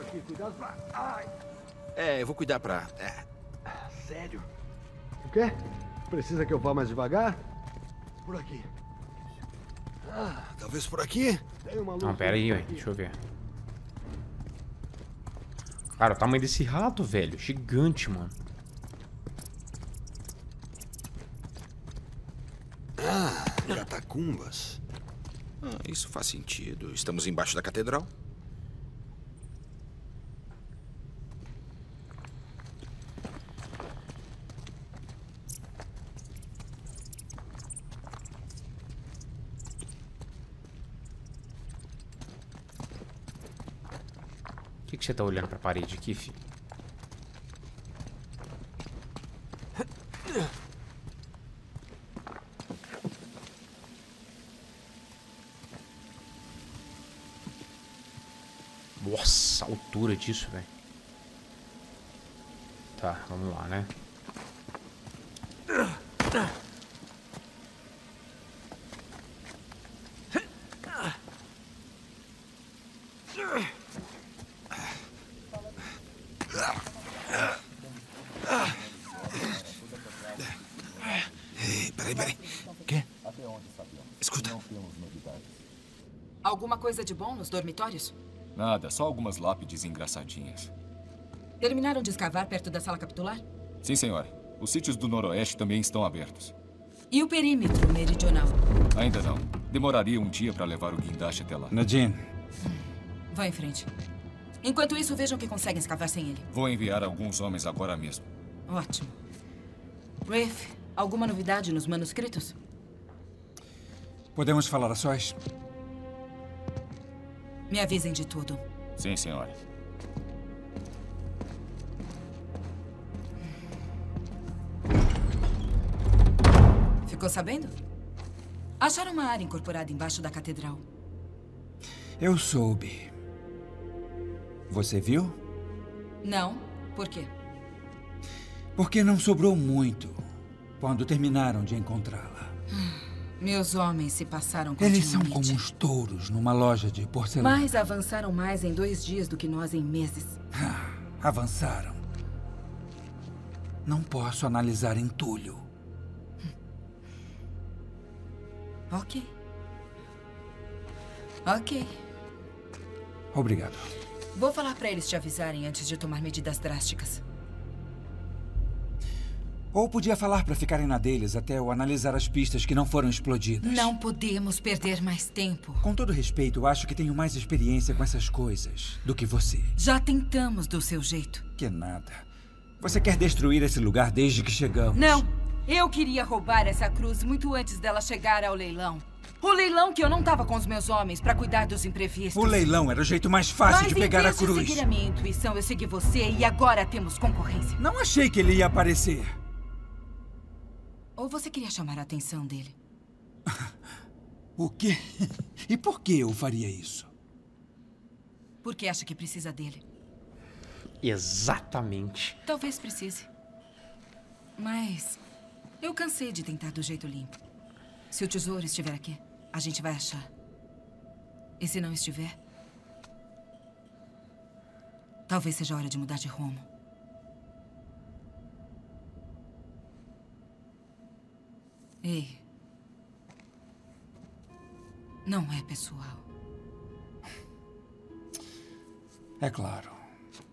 Aqui, cuidado pra... Ai. É, eu vou cuidar pra... É. Sério? O quê? Precisa que eu vá mais devagar? Por aqui. Ah, talvez por aqui? Tem uma luz. Não, pera aí, deixa eu ver. Cara, o tamanho desse rato, velho. Gigante, mano. Ah, catacumbas. Ah, isso faz sentido. Estamos embaixo da catedral. Por que você tá olhando pra parede aqui, filho? Nossa, a altura disso, velho. Tá, vamos lá, né? Peraí. Quê? Escuta. Alguma coisa de bom nos dormitórios? Nada, só algumas lápides engraçadinhas. Terminaram de escavar perto da sala capitular? Sim, senhora. Os sítios do noroeste também estão abertos. E o perímetro meridional? Ainda não. Demoraria um dia para levar o guindaste até lá. Nadine. Vá em frente. Enquanto isso, vejam que conseguem escavar sem ele. Vou enviar alguns homens agora mesmo. Ótimo. Rafe, alguma novidade nos manuscritos? Podemos falar a sós? Me avisem de tudo. Sim, senhora. Ficou sabendo? Acharam uma área incorporada embaixo da catedral. Eu soube. Você viu? Não. Por quê? Porque não sobrou muito quando terminaram de encontrá-la. Meus homens se passaram continuamente. Eles são como uns touros numa loja de porcelana. Mas avançaram mais em 2 dias do que nós em meses. Avançaram. Não posso analisar entulho. Ok. Obrigado. Vou falar para eles te avisarem antes de tomar medidas drásticas. Ou podia falar para ficarem na deles até eu analisar as pistas que não foram explodidas. Não podemos perder mais tempo. Com todo respeito, acho que tenho mais experiência com essas coisas do que você. Já tentamos do seu jeito. Que nada. Você quer destruir esse lugar desde que chegamos? Não. Eu queria roubar essa cruz muito antes dela chegar ao leilão. O leilão que eu não estava com os meus homens para cuidar dos imprevistos. O leilão era o jeito mais fácil de pegar a cruz. Mas em vez de seguir a minha intuição, eu segui você e agora temos concorrência. Não achei que ele ia aparecer. Ou você queria chamar a atenção dele? O quê? E por que eu faria isso? Porque acha que precisa dele. Exatamente. Talvez precise. Mas eu cansei de tentar do jeito limpo. Se o tesouro estiver aqui, a gente vai achar. E se não estiver, talvez seja hora de mudar de rumo. Ei. Não é pessoal. É claro.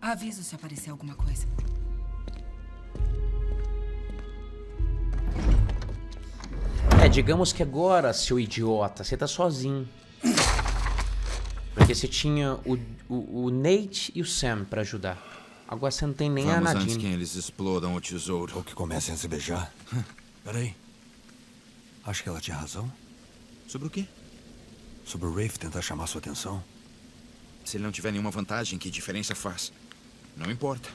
Aviso se aparecer alguma coisa. É, digamos que agora, seu idiota, você tá sozinho. Porque você tinha o Nate e o Sam pra ajudar. Agora você não tem nem a Nadine. Antes que eles explodam o tesouro. Ou que comecem a se beijar. Peraí. Acho que ela tinha razão. Sobre o quê? Sobre o Rafe tentar chamar sua atenção. Se ele não tiver nenhuma vantagem, que diferença faz? Não importa.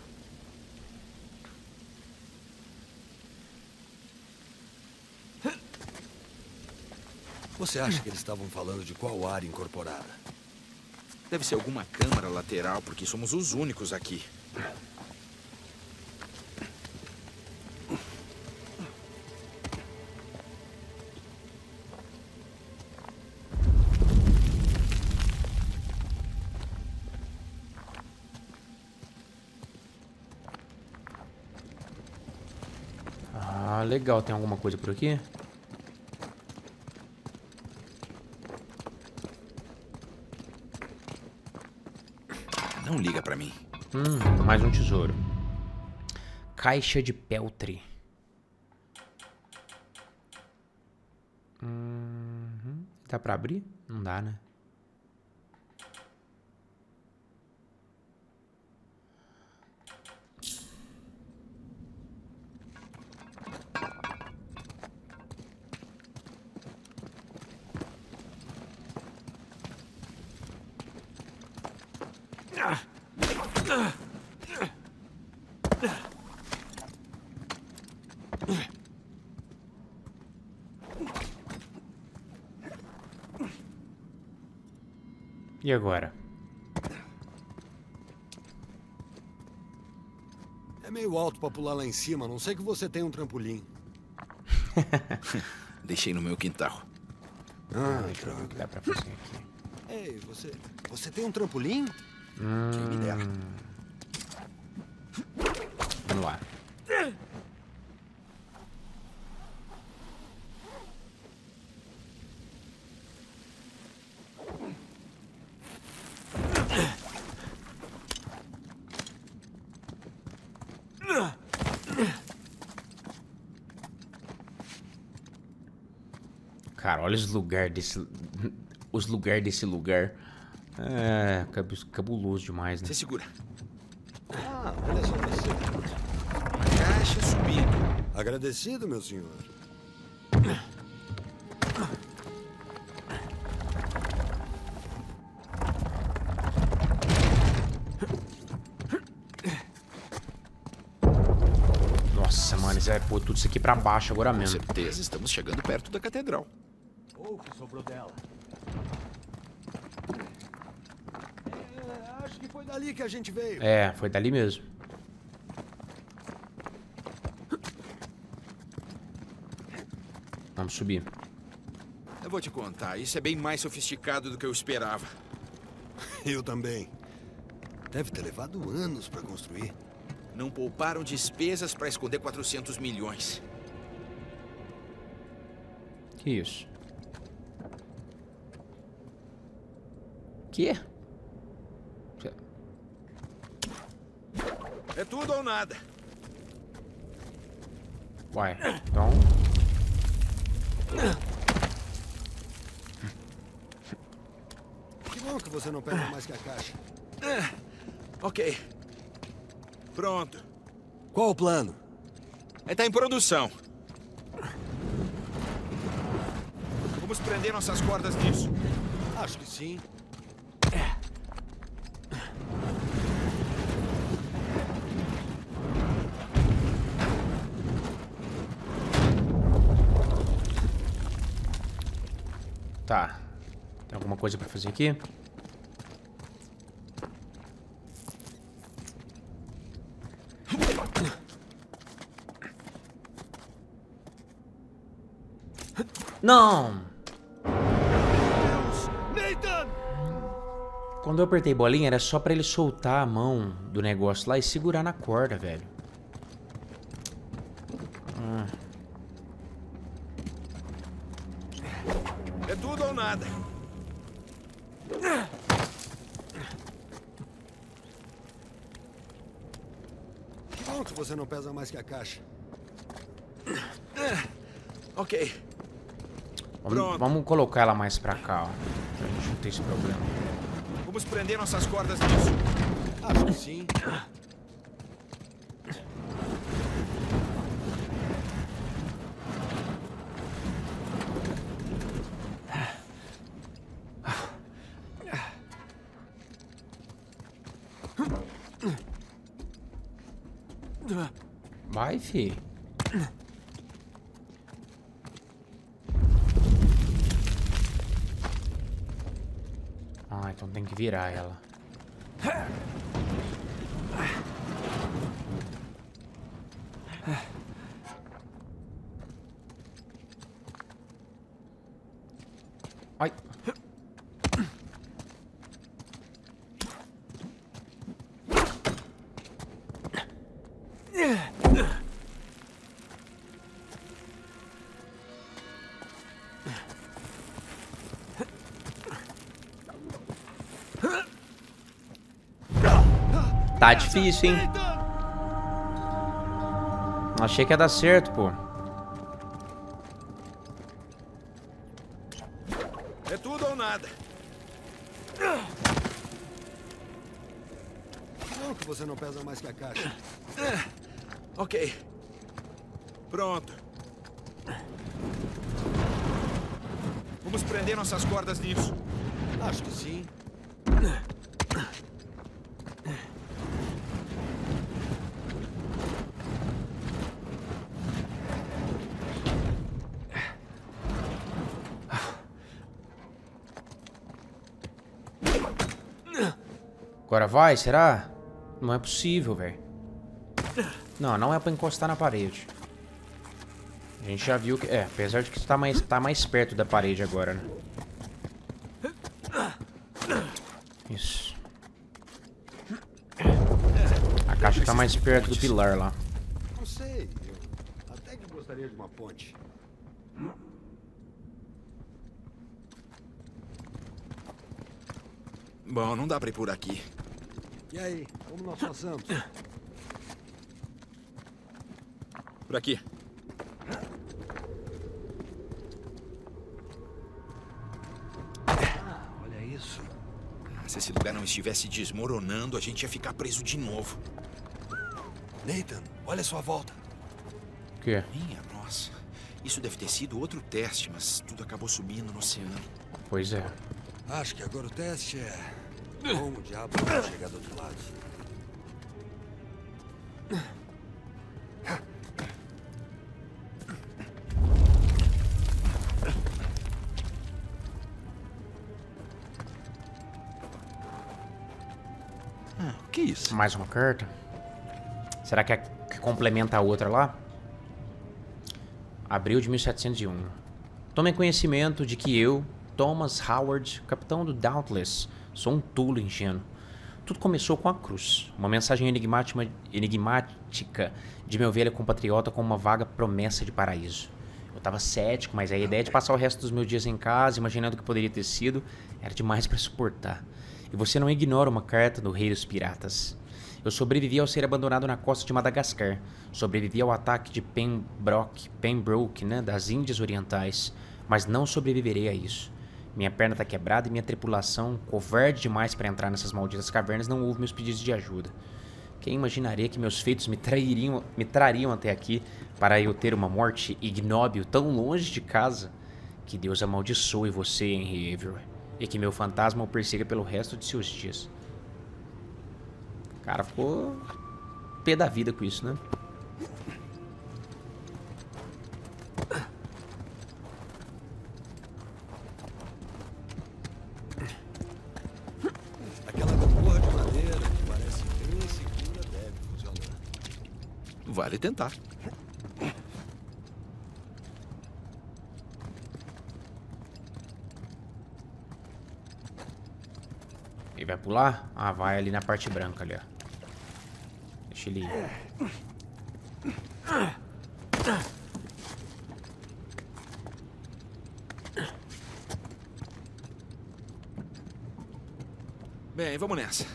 Você acha que eles estavam falando de qual área incorporada? Deve ser alguma câmara lateral, porque somos os únicos aqui. Ah, legal. Tem alguma coisa por aqui? Não liga pra mim. Mais um tesouro. Caixa de peltre. Dá pra abrir? Não dá, né? E agora? É meio alto pra pular lá em cima, a não sei que você tem um trampolim. Deixei no meu quintal. Deixa eu ver o que dá pra fazer aqui. Ei, você tem um trampolim? Quem me der. Vamos lá. Cara, olha os lugares desse... Os lugares desse lugar. É... Cabuloso demais, né? Você segura. Ah, olha só você. Uma caixa subida. Agradecido, meu senhor. Nossa, mano, eles vai pôr tudo isso aqui pra baixo agora mesmo. Com certeza, estamos chegando perto da catedral. O que sobrou dela? É, acho que foi dali que a gente veio. É, foi dali mesmo. Vamos subir. Eu vou te contar, isso é bem mais sofisticado do que eu esperava. Eu também. Deve ter levado anos pra construir. Não pouparam despesas para esconder 400 milhões. Que isso? Que? É tudo ou nada. Uai, então... Que bom que você não pega mais que a caixa. Ok. Pronto. Qual o plano? Ele tá em produção. Vamos prender nossas cordas nisso. Acho que sim. Tá. Tem alguma coisa pra fazer aqui? Não! Nathan! Quando eu apertei bolinha, era só pra ele soltar a mão do negócio lá e segurar na corda, velho. É tudo ou nada. Que bom que você não pesa mais que a caixa. Ok. Vamos colocar ela mais pra cá, ó. Pra gente não ter esse problema. Vamos prender nossas cordas nisso. Acho que sim. Vai, fi. Então tem que virar ela. Ai. Tá difícil, hein? Achei que ia dar certo, pô. É tudo ou nada. Não que você não pesa mais que a caixa. Ok. Pronto. Vamos prender nossas cordas nisso. Acho que sim. Agora vai, será? Não é possível, velho. Não, não é pra encostar na parede. A gente já viu que... É, apesar de que tá mais perto da parede agora, né? Isso. A caixa tá mais perto do pilar lá. Não sei. Eu até que gostaria de uma ponte. Bom, não dá pra ir por aqui. E aí, como nós passamos? Por aqui. Se esse lugar não estivesse desmoronando, a gente ia ficar preso de novo. Nathan, olha a sua volta. O quê? Minha nossa. Isso deve ter sido outro teste, mas tudo acabou subindo no oceano. Pois é. Acho que agora o teste é... Como o diabo vai chegar do outro lado? O que é isso? Mais uma carta? Será que é que complementa a outra lá? Abril de 1701. Tomem conhecimento de que eu, Thomas Howard, capitão do Doubtless, sou um tolo ingênuo. Tudo começou com a cruz, uma mensagem enigmática de meu velho compatriota com uma vaga promessa de paraíso. Eu tava cético, mas a ideia de passar o resto dos meus dias em casa, imaginando o que poderia ter sido, era demais para suportar. E você não ignora uma carta do Rei dos Piratas. Eu sobrevivi ao ser abandonado na costa de Madagascar. Sobrevivi ao ataque de Pembroke, né, das Índias Orientais. Mas não sobreviverei a isso. Minha perna tá quebrada e minha tripulação, covarde demais para entrar nessas malditas cavernas, não ouve meus pedidos de ajuda. Quem imaginaria que meus feitos me trariam até aqui para eu ter uma morte ignóbil tão longe de casa? Que Deus amaldiçoe você, Henry Avery, e que meu fantasma o persiga pelo resto de seus dias. Cara, ficou pé da vida com isso, né? Aquela porra de madeira que parece bem segura deve funcionar. Vale tentar. Ele vai pular? Ah, vai ali na parte branca ali, ó. Deixa ele ir. Bem, vamos nessa.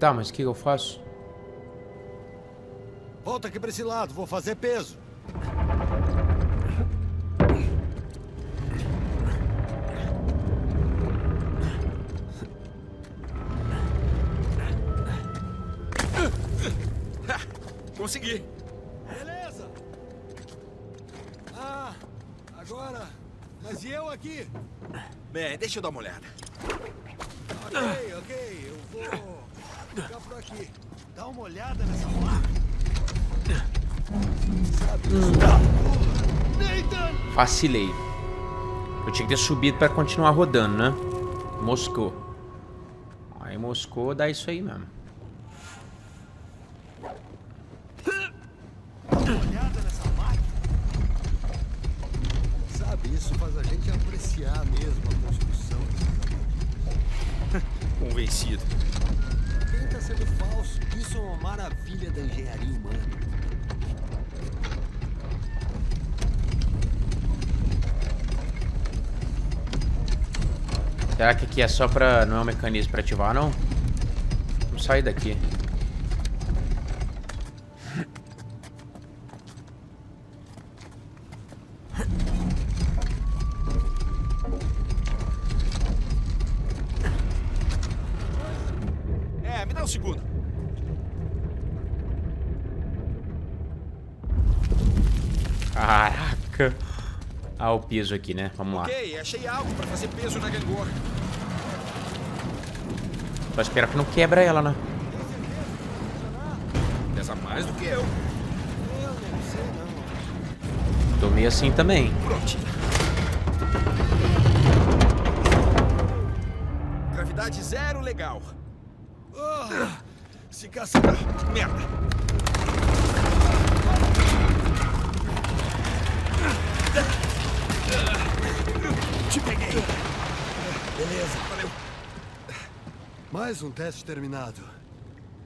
Tá, mas o que eu faço? Volta aqui pra esse lado, vou fazer peso. Consegui. Beleza. Ah, agora... Mas e eu aqui? Bem, deixa eu dar uma olhada. Ok, eu vou... Ficar por aqui. Dá uma olhada nessa porra. Vacilei. Eu tinha que ter subido pra continuar rodando, né? Moscou. Aí moscou, dá isso aí mesmo. Dá uma olhada nessa máquina. Sabe, isso faz a gente apreciar mesmo a construção dessa máquina. Convencido. Tá sendo falso. Isso é uma maravilha da engenharia humana. Será que aqui é só pra... Não é um mecanismo pra ativar, não? Vamos sair daqui. Ah, o peso aqui, né? Vamos lá. Ok, achei algo pra fazer peso na gangorra. Só esperar que não quebra ela, né? Pesa mais do que eu. Eu não sei, não. Tô meio assim também. Prontinho. Gravidade zero, legal. Oh, se caça... Merda. Te peguei. Beleza, valeu. Mais um teste terminado.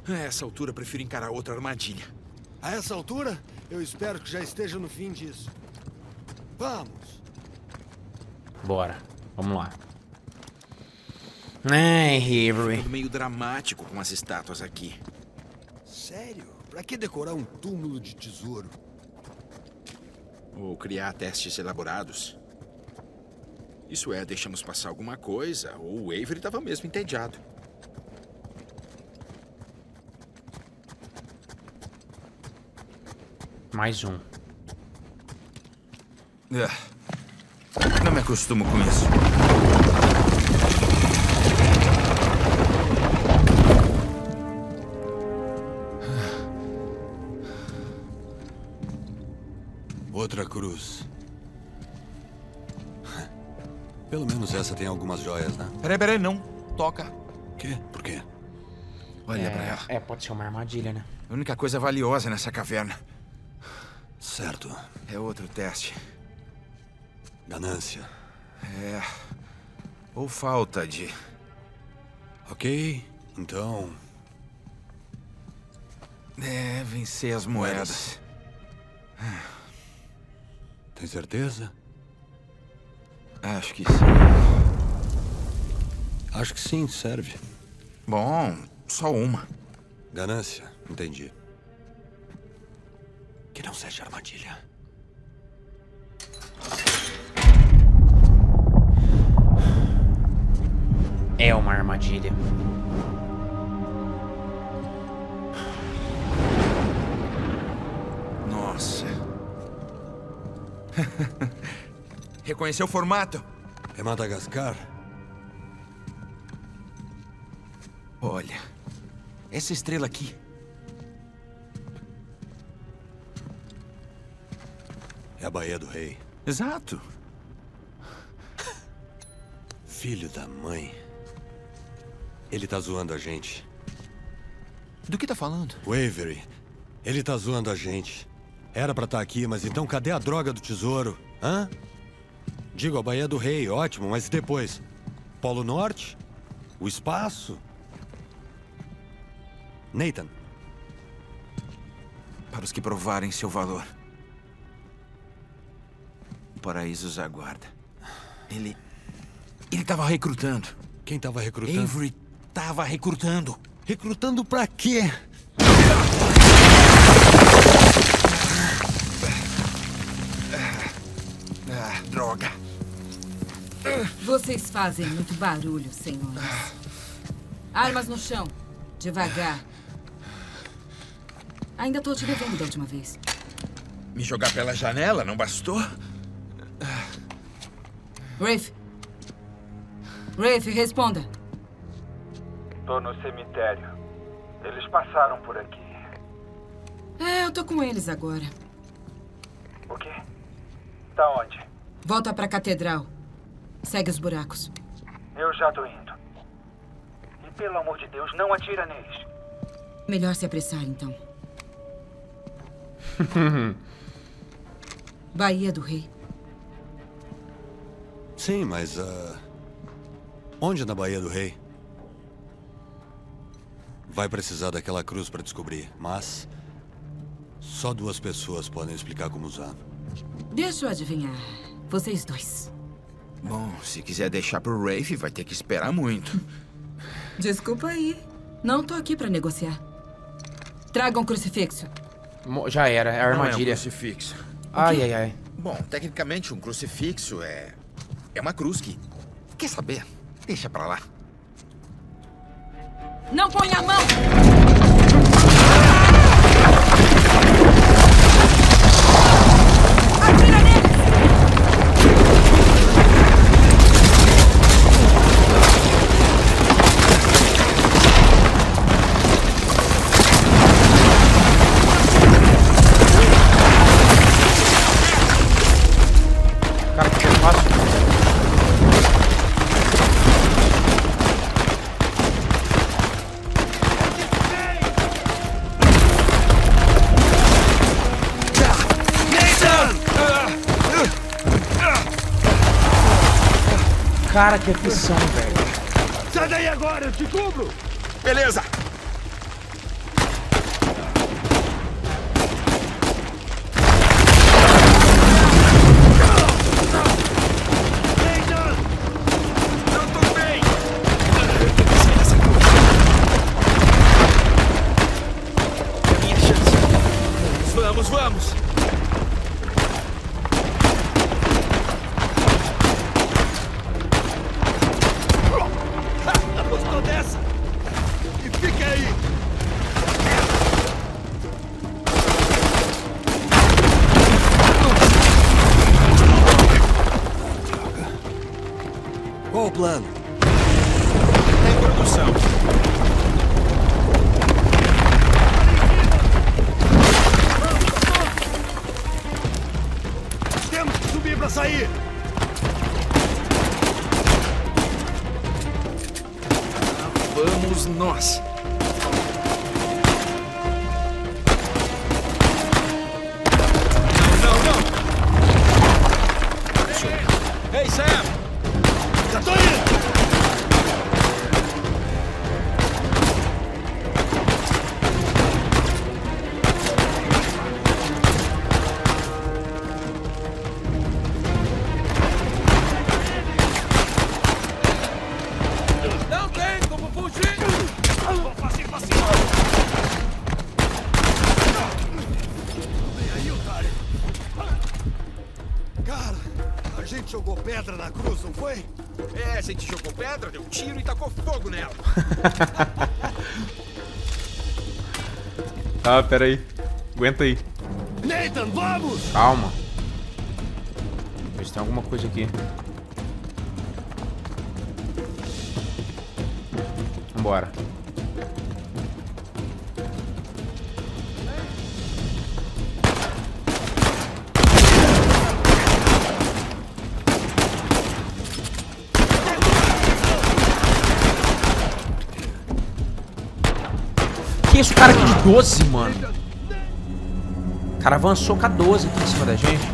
A essa altura, prefiro encarar outra armadilha. A essa altura, Eu espero que já esteja no fim disso. Vamos! Bora, vamos lá. Ai, Avery. Tudo meio dramático com as estátuas aqui. Sério? Pra que decorar um túmulo de tesouro? Ou criar testes elaborados? Isso é, deixamos passar alguma coisa, ou o Avery estava mesmo entediado. Mais um. É. Não me acostumo com isso. Outra cruz. Pelo menos essa tem algumas joias, né? Peraí, não. Toca. Quê? Por quê? Olha pra ela. É, pode ser uma armadilha, né? A única coisa valiosa nessa caverna. Certo. É outro teste. Ganância. É. Ou falta de... Ok, então... É, vencer as moedas. Tem certeza? Acho que sim. Acho que sim, serve. Bom, só uma. Ganância, entendi. Que não seja armadilha. É uma armadilha. Nossa. Reconheceu o formato? É Madagascar? Olha, essa estrela aqui. É a Baía do Rei. Exato. Filho da mãe. Ele tá zoando a gente. Do que tá falando? O Avery, ele tá zoando a gente. Era pra estar aqui, mas então cadê a droga do tesouro? Hã? Digo, a Baía do Rei, ótimo, mas depois? Polo Norte? O espaço? Nathan. Para os que provarem seu valor. O paraíso os aguarda. Ele tava recrutando. Quem tava recrutando? Avery tava recrutando. Recrutando pra quê? Ah, droga. Vocês fazem muito barulho, senhores. Armas no chão. Devagar. Ainda tô te devendo da última vez. Me jogar pela janela não bastou? Rafe. Rafe, responda. Tô no cemitério. Eles passaram por aqui. É, eu tô com eles agora. O quê? Tá onde? Volta pra catedral. Segue os buracos. Eu já tô indo. E pelo amor de Deus, não atira neles. Melhor se apressar, então. Baía do Rei. Sim, mas... onde na Baía do Rei? Vai precisar daquela cruz pra descobrir, mas... Só duas pessoas podem explicar como usar. Deixa eu adivinhar. Vocês dois. Bom, se quiser deixar pro Rafe, vai ter que esperar muito. Desculpa aí. Não tô aqui pra negociar. Traga um crucifixo. Já era, é a armadilha. Não é um crucifixo. Ai, ai, ai. Bom, tecnicamente um crucifixo é... É uma cruz que... Quer saber? Deixa pra lá. Não ponha a mão! Atira nele! Cara, que aflição, velho. Sai daí agora, eu te cubro! Beleza! o plano? Em produção. Temos que subir para sair. Vamos nós. Ei, Sam! Já tô indo! Não tem como fugir! Vou fazer vacilo! Vem aí, otário! Cara! A gente jogou pedra na cruz, não foi? É, a gente jogou pedra, deu um tiro e tacou fogo nela. Ah, pera aí. Aguenta aí. Nathan, vamos! Calma. Mas tem alguma coisa aqui. Vambora. Esse cara aqui de 12, mano. O cara avançou com a 12 aqui em cima da gente.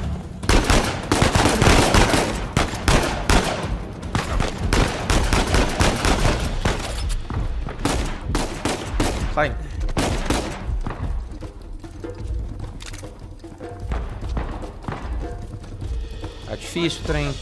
Sai. Tá difícil o trem.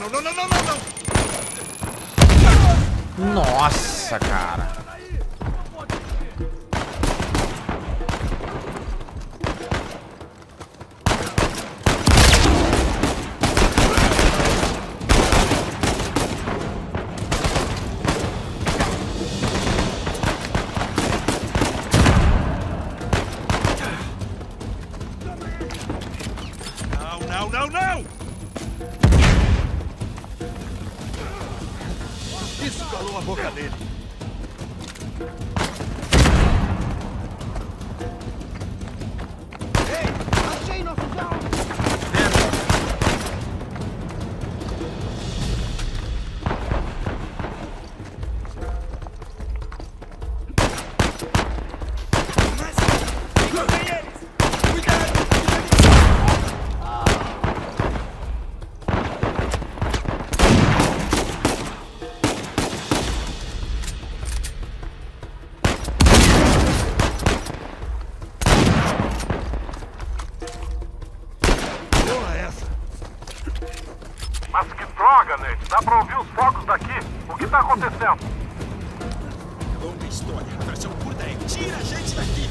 Não. Nossa, cara. Não! Isso calou a boca dele. Ei, achei nosso carro. Dá pra ouvir os focos daqui. O que tá acontecendo? Longa história. Versão curta é tira a gente daqui.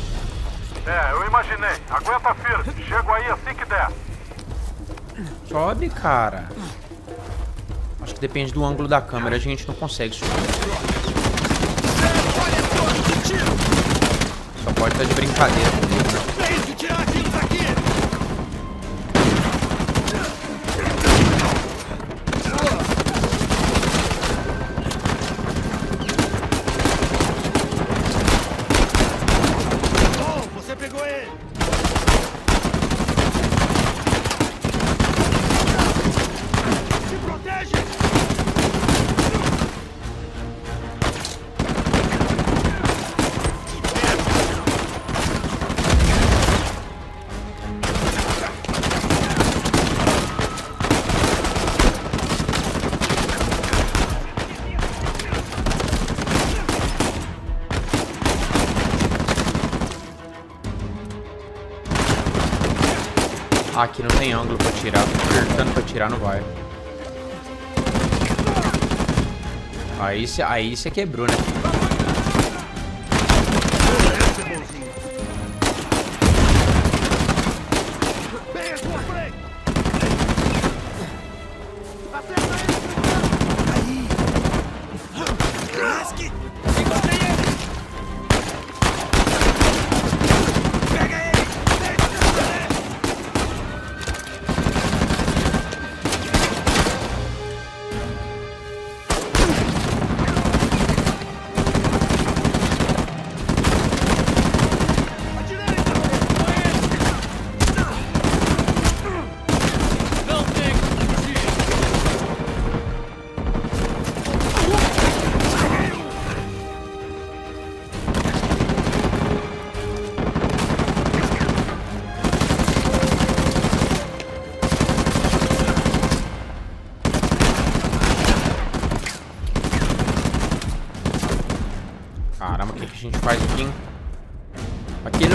É, eu imaginei. Aguenta firme. Chego aí assim que der. Sobe, cara. Acho que depende do ângulo da câmera. A gente não consegue subir. Só pode estar de brincadeira comigo. Tem que tirar aquilo daqui. Ah, aqui não tem ângulo pra tirar. Tô apertando pra tirar, não vai. Aí você quebrou, né?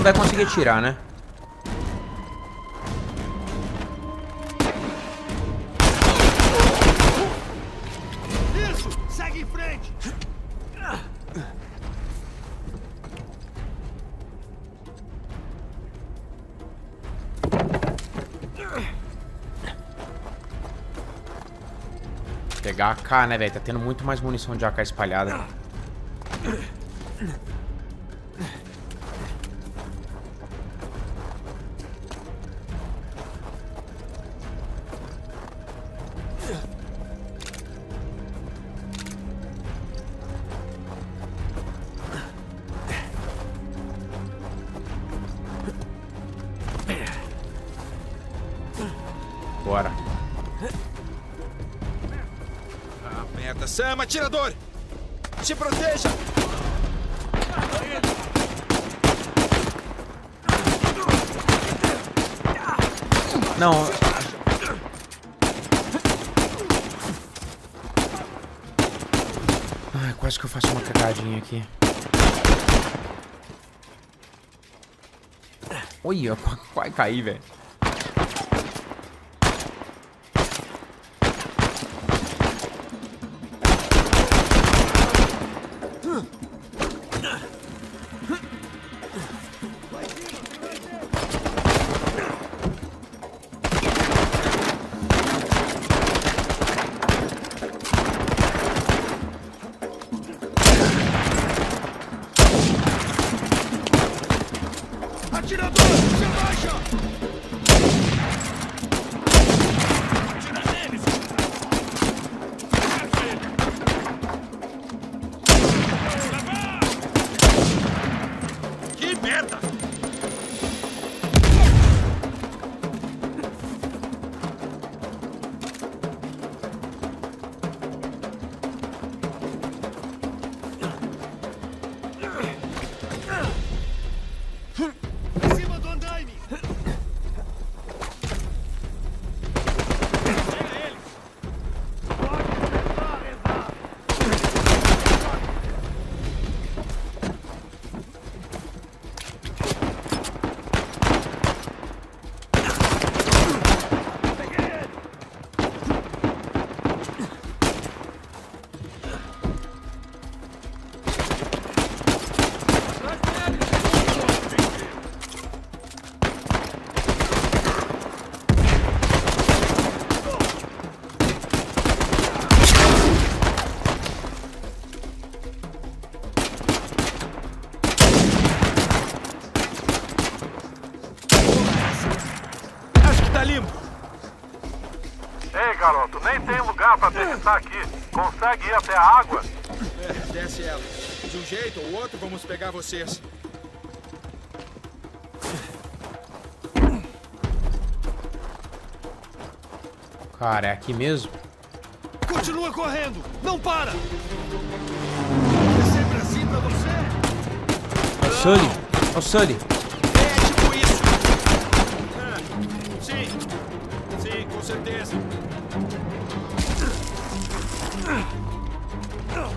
Vai conseguir atirar, né? Isso, segue em frente. Pegar AK, né, velho? Tá tendo muito mais munição de AK espalhada. Bora. Ah, merda. Sam, atirador! Te proteja! Não. Ai, quase que eu faço uma cagadinha aqui. Oi, eu quase caí, velho. Garoto, nem tem lugar pra aterrissar aqui. Consegue ir até a água? É, desce ela. De um jeito ou outro, vamos pegar vocês. Cara, é aqui mesmo? Continua correndo! Não para! É sempre assim pra você? Ó o Sully! É tipo isso! Ah, sim, com certeza. Nossa. Não,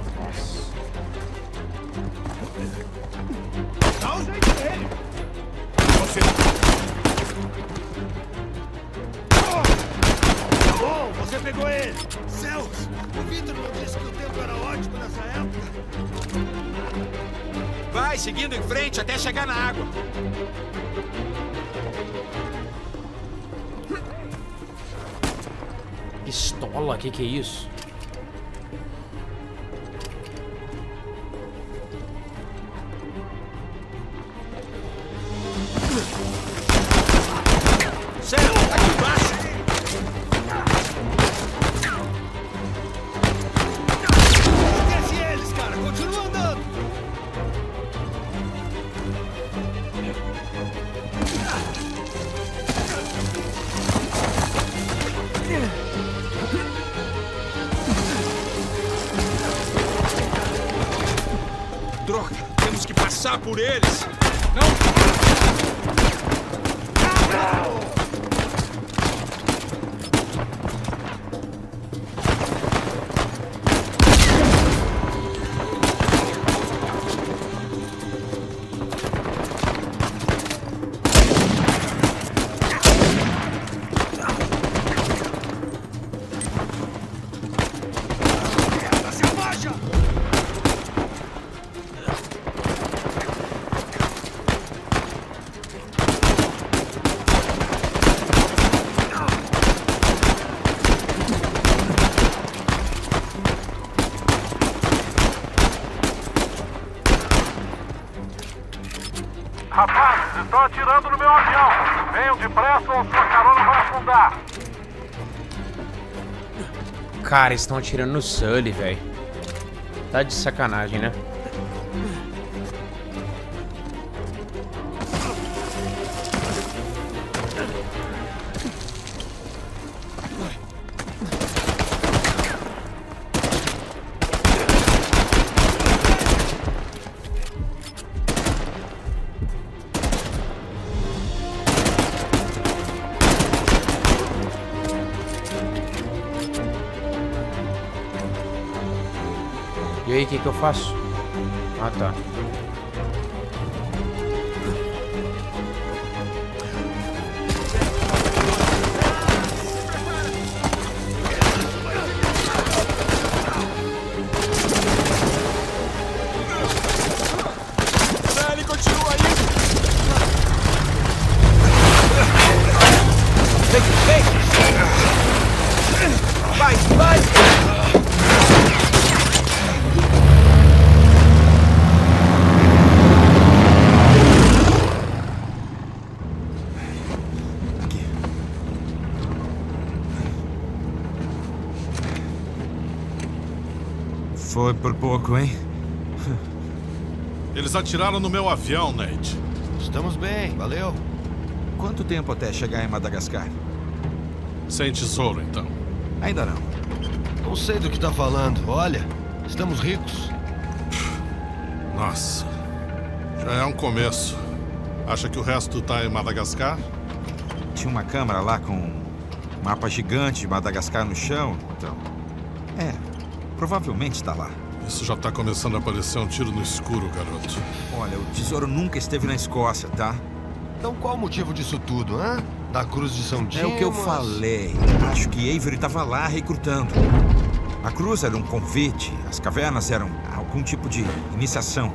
pegou ele! Céus! O Vitor não disse que o tempo era ótimo nessa época? Vai seguindo em frente até chegar na água. Pistola? Que é isso? Por eles! Não! Se abaixa! Atirando no meu avião. Venham depressa ou sua carona vai afundar. Cara, estão atirando no Sully, velho. Tá de sacanagem, né? E aí, o que eu faço? Ah, tá. Foi por pouco, hein? Eles atiraram no meu avião, Nate. Estamos bem, valeu. Quanto tempo até chegar em Madagascar? Sem tesouro, então. Ainda não. Não sei do que tá falando. Olha, estamos ricos. Nossa, já é um começo. Acha que o resto tá em Madagascar? Tinha uma câmera lá com um mapa gigante de Madagascar no chão, então... É. Provavelmente está lá. Isso já está começando a parecer um tiro no escuro, garoto. Olha, o tesouro nunca esteve na Escócia, tá? Então qual o motivo disso tudo, hã? Da cruz de São Dimas? É o que eu falei. Acho que Avery estava lá recrutando. A cruz era um convite, as cavernas eram algum tipo de iniciação.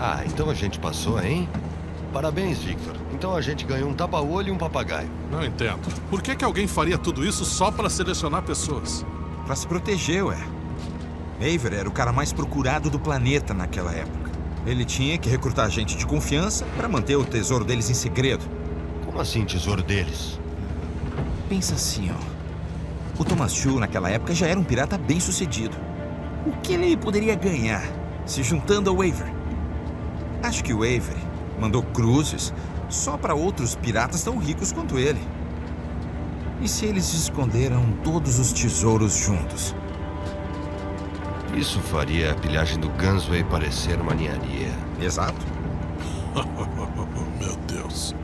Ah, então a gente passou, hein? Parabéns, Victor. Então a gente ganhou um tapa-olho e um papagaio. Não entendo. Por que alguém faria tudo isso só para selecionar pessoas? Para se proteger, ué. Avery era o cara mais procurado do planeta naquela época. Ele tinha que recrutar gente de confiança para manter o tesouro deles em segredo. Como assim, tesouro deles? Pensa assim, ó. O Thomas Tew, naquela época, já era um pirata bem-sucedido. O que ele poderia ganhar se juntando ao Avery? Acho que o Avery mandou cruzes só para outros piratas tão ricos quanto ele. E se eles esconderam todos os tesouros juntos? Isso faria a pilhagem do Gunsway parecer maniaria. Exato. Meu Deus.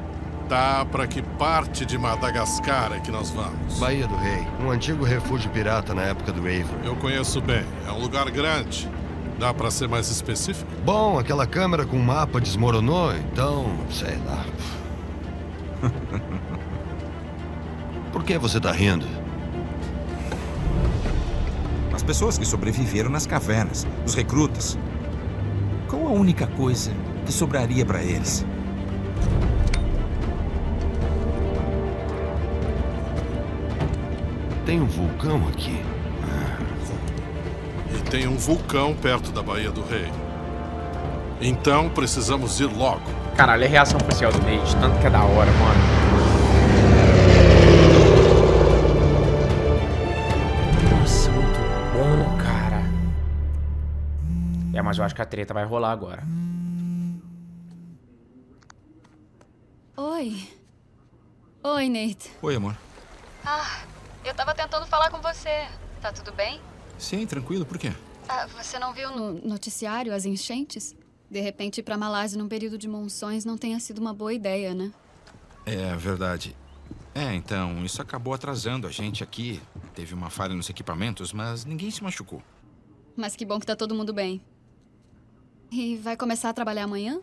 Tá, pra que parte de Madagascar é que nós vamos? Baía do Rei, um antigo refúgio pirata na época do Avery. Eu conheço bem. É um lugar grande. Dá pra ser mais específico? Bom, aquela câmera com mapa desmoronou, então... sei lá. Por que você tá rindo? as pessoas que sobreviveram nas cavernas, os recrutas. Qual a única coisa que sobraria para eles? Tem um vulcão aqui. E tem um vulcão perto da Baía do Rei. Então precisamos ir logo. Caralho, é a reação facial do Nate, tanto que é da hora, mano. É, mas eu acho que a treta vai rolar agora. Oi. Oi, Nate. Oi, amor. Ah, eu tava tentando falar com você. Tá tudo bem? Sim, tranquilo. Por quê? Ah, você não viu no noticiário as enchentes? De repente, ir pra Malásia num período de monções não tenha sido uma boa ideia, né? É, verdade. É, então, isso acabou atrasando a gente aqui. Teve uma falha nos equipamentos, mas ninguém se machucou. Mas que bom que tá todo mundo bem. E vai começar a trabalhar amanhã?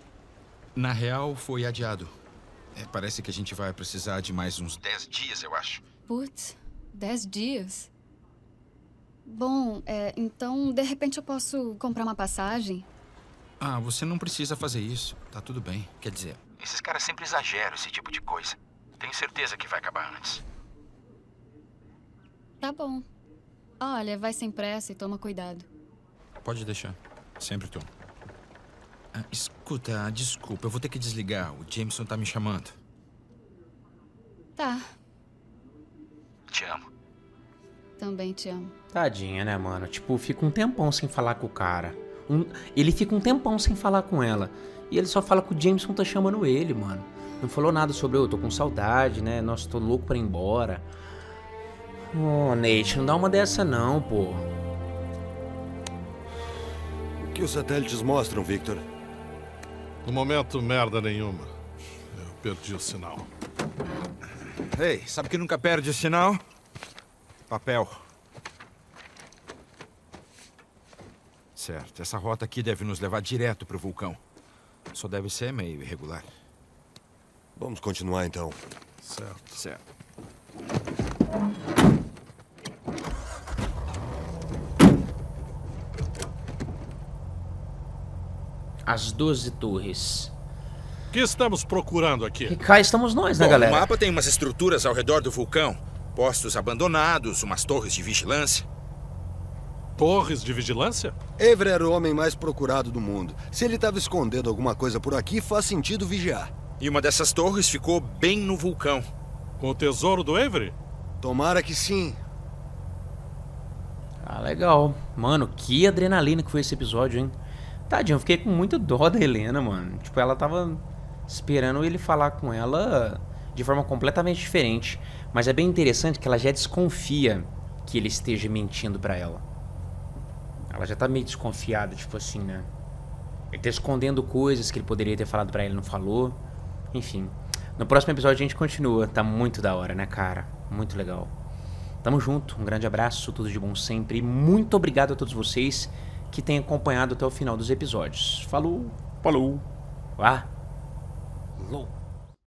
Na real, foi adiado. É, parece que a gente vai precisar de mais uns 10 dias, eu acho. Putz, 10 dias? Bom, então, de repente eu posso comprar uma passagem? Ah, você não precisa fazer isso. Tá tudo bem. Quer dizer, esses caras sempre exageram esse tipo de coisa. Tenho certeza que vai acabar antes. Tá bom. Olha, vai sem pressa e toma cuidado. Pode deixar. Sempre tomo. Ah, escuta, desculpa, eu vou ter que desligar. O Jameson tá me chamando. Tá. Te amo. Também te amo. Tadinha, né, mano? Tipo, fica um tempão sem falar com o cara. Ele fica um tempão sem falar com ela. E ele só fala que o Jameson tá chamando ele, mano. Não falou nada sobre eu tô com saudade, né? Nossa, tô louco pra ir embora. Ô, Nate, não dá uma dessa não, pô. O que os satélites mostram, Victor? No momento, merda nenhuma. Eu perdi o sinal. Ei, sabe que nunca perde o sinal? Papel. Certo, essa rota aqui deve nos levar direto pro vulcão. Só deve ser meio irregular. Vamos continuar, então. Certo. Certo. As 12 torres. O que estamos procurando aqui? E cá estamos nós, né, galera? O mapa tem umas estruturas ao redor do vulcão. Postos abandonados, umas torres de vigilância. Torres de vigilância? Avery era o homem mais procurado do mundo. Se ele estava escondendo alguma coisa por aqui, faz sentido vigiar. E uma dessas torres ficou bem no vulcão. Com o tesouro do Avery? Tomara que sim. Ah, legal. Mano, que adrenalina que foi esse episódio, hein? Tadinho, eu fiquei com muita dó da Helena, mano. Tipo, ela tava esperando ele falar com ela de forma completamente diferente. Mas é bem interessante que ela já desconfia que ele esteja mentindo pra ela. Ela já tá meio desconfiada, tipo assim, né? Ele tá escondendo coisas que ele poderia ter falado pra ele, não falou. Enfim, no próximo episódio a gente continua. Tá muito da hora, né, cara? Muito legal. Tamo junto, um grande abraço, tudo de bom sempre. E muito obrigado a todos vocês que tem acompanhado até o final dos episódios. Falou, falou, ah, louco.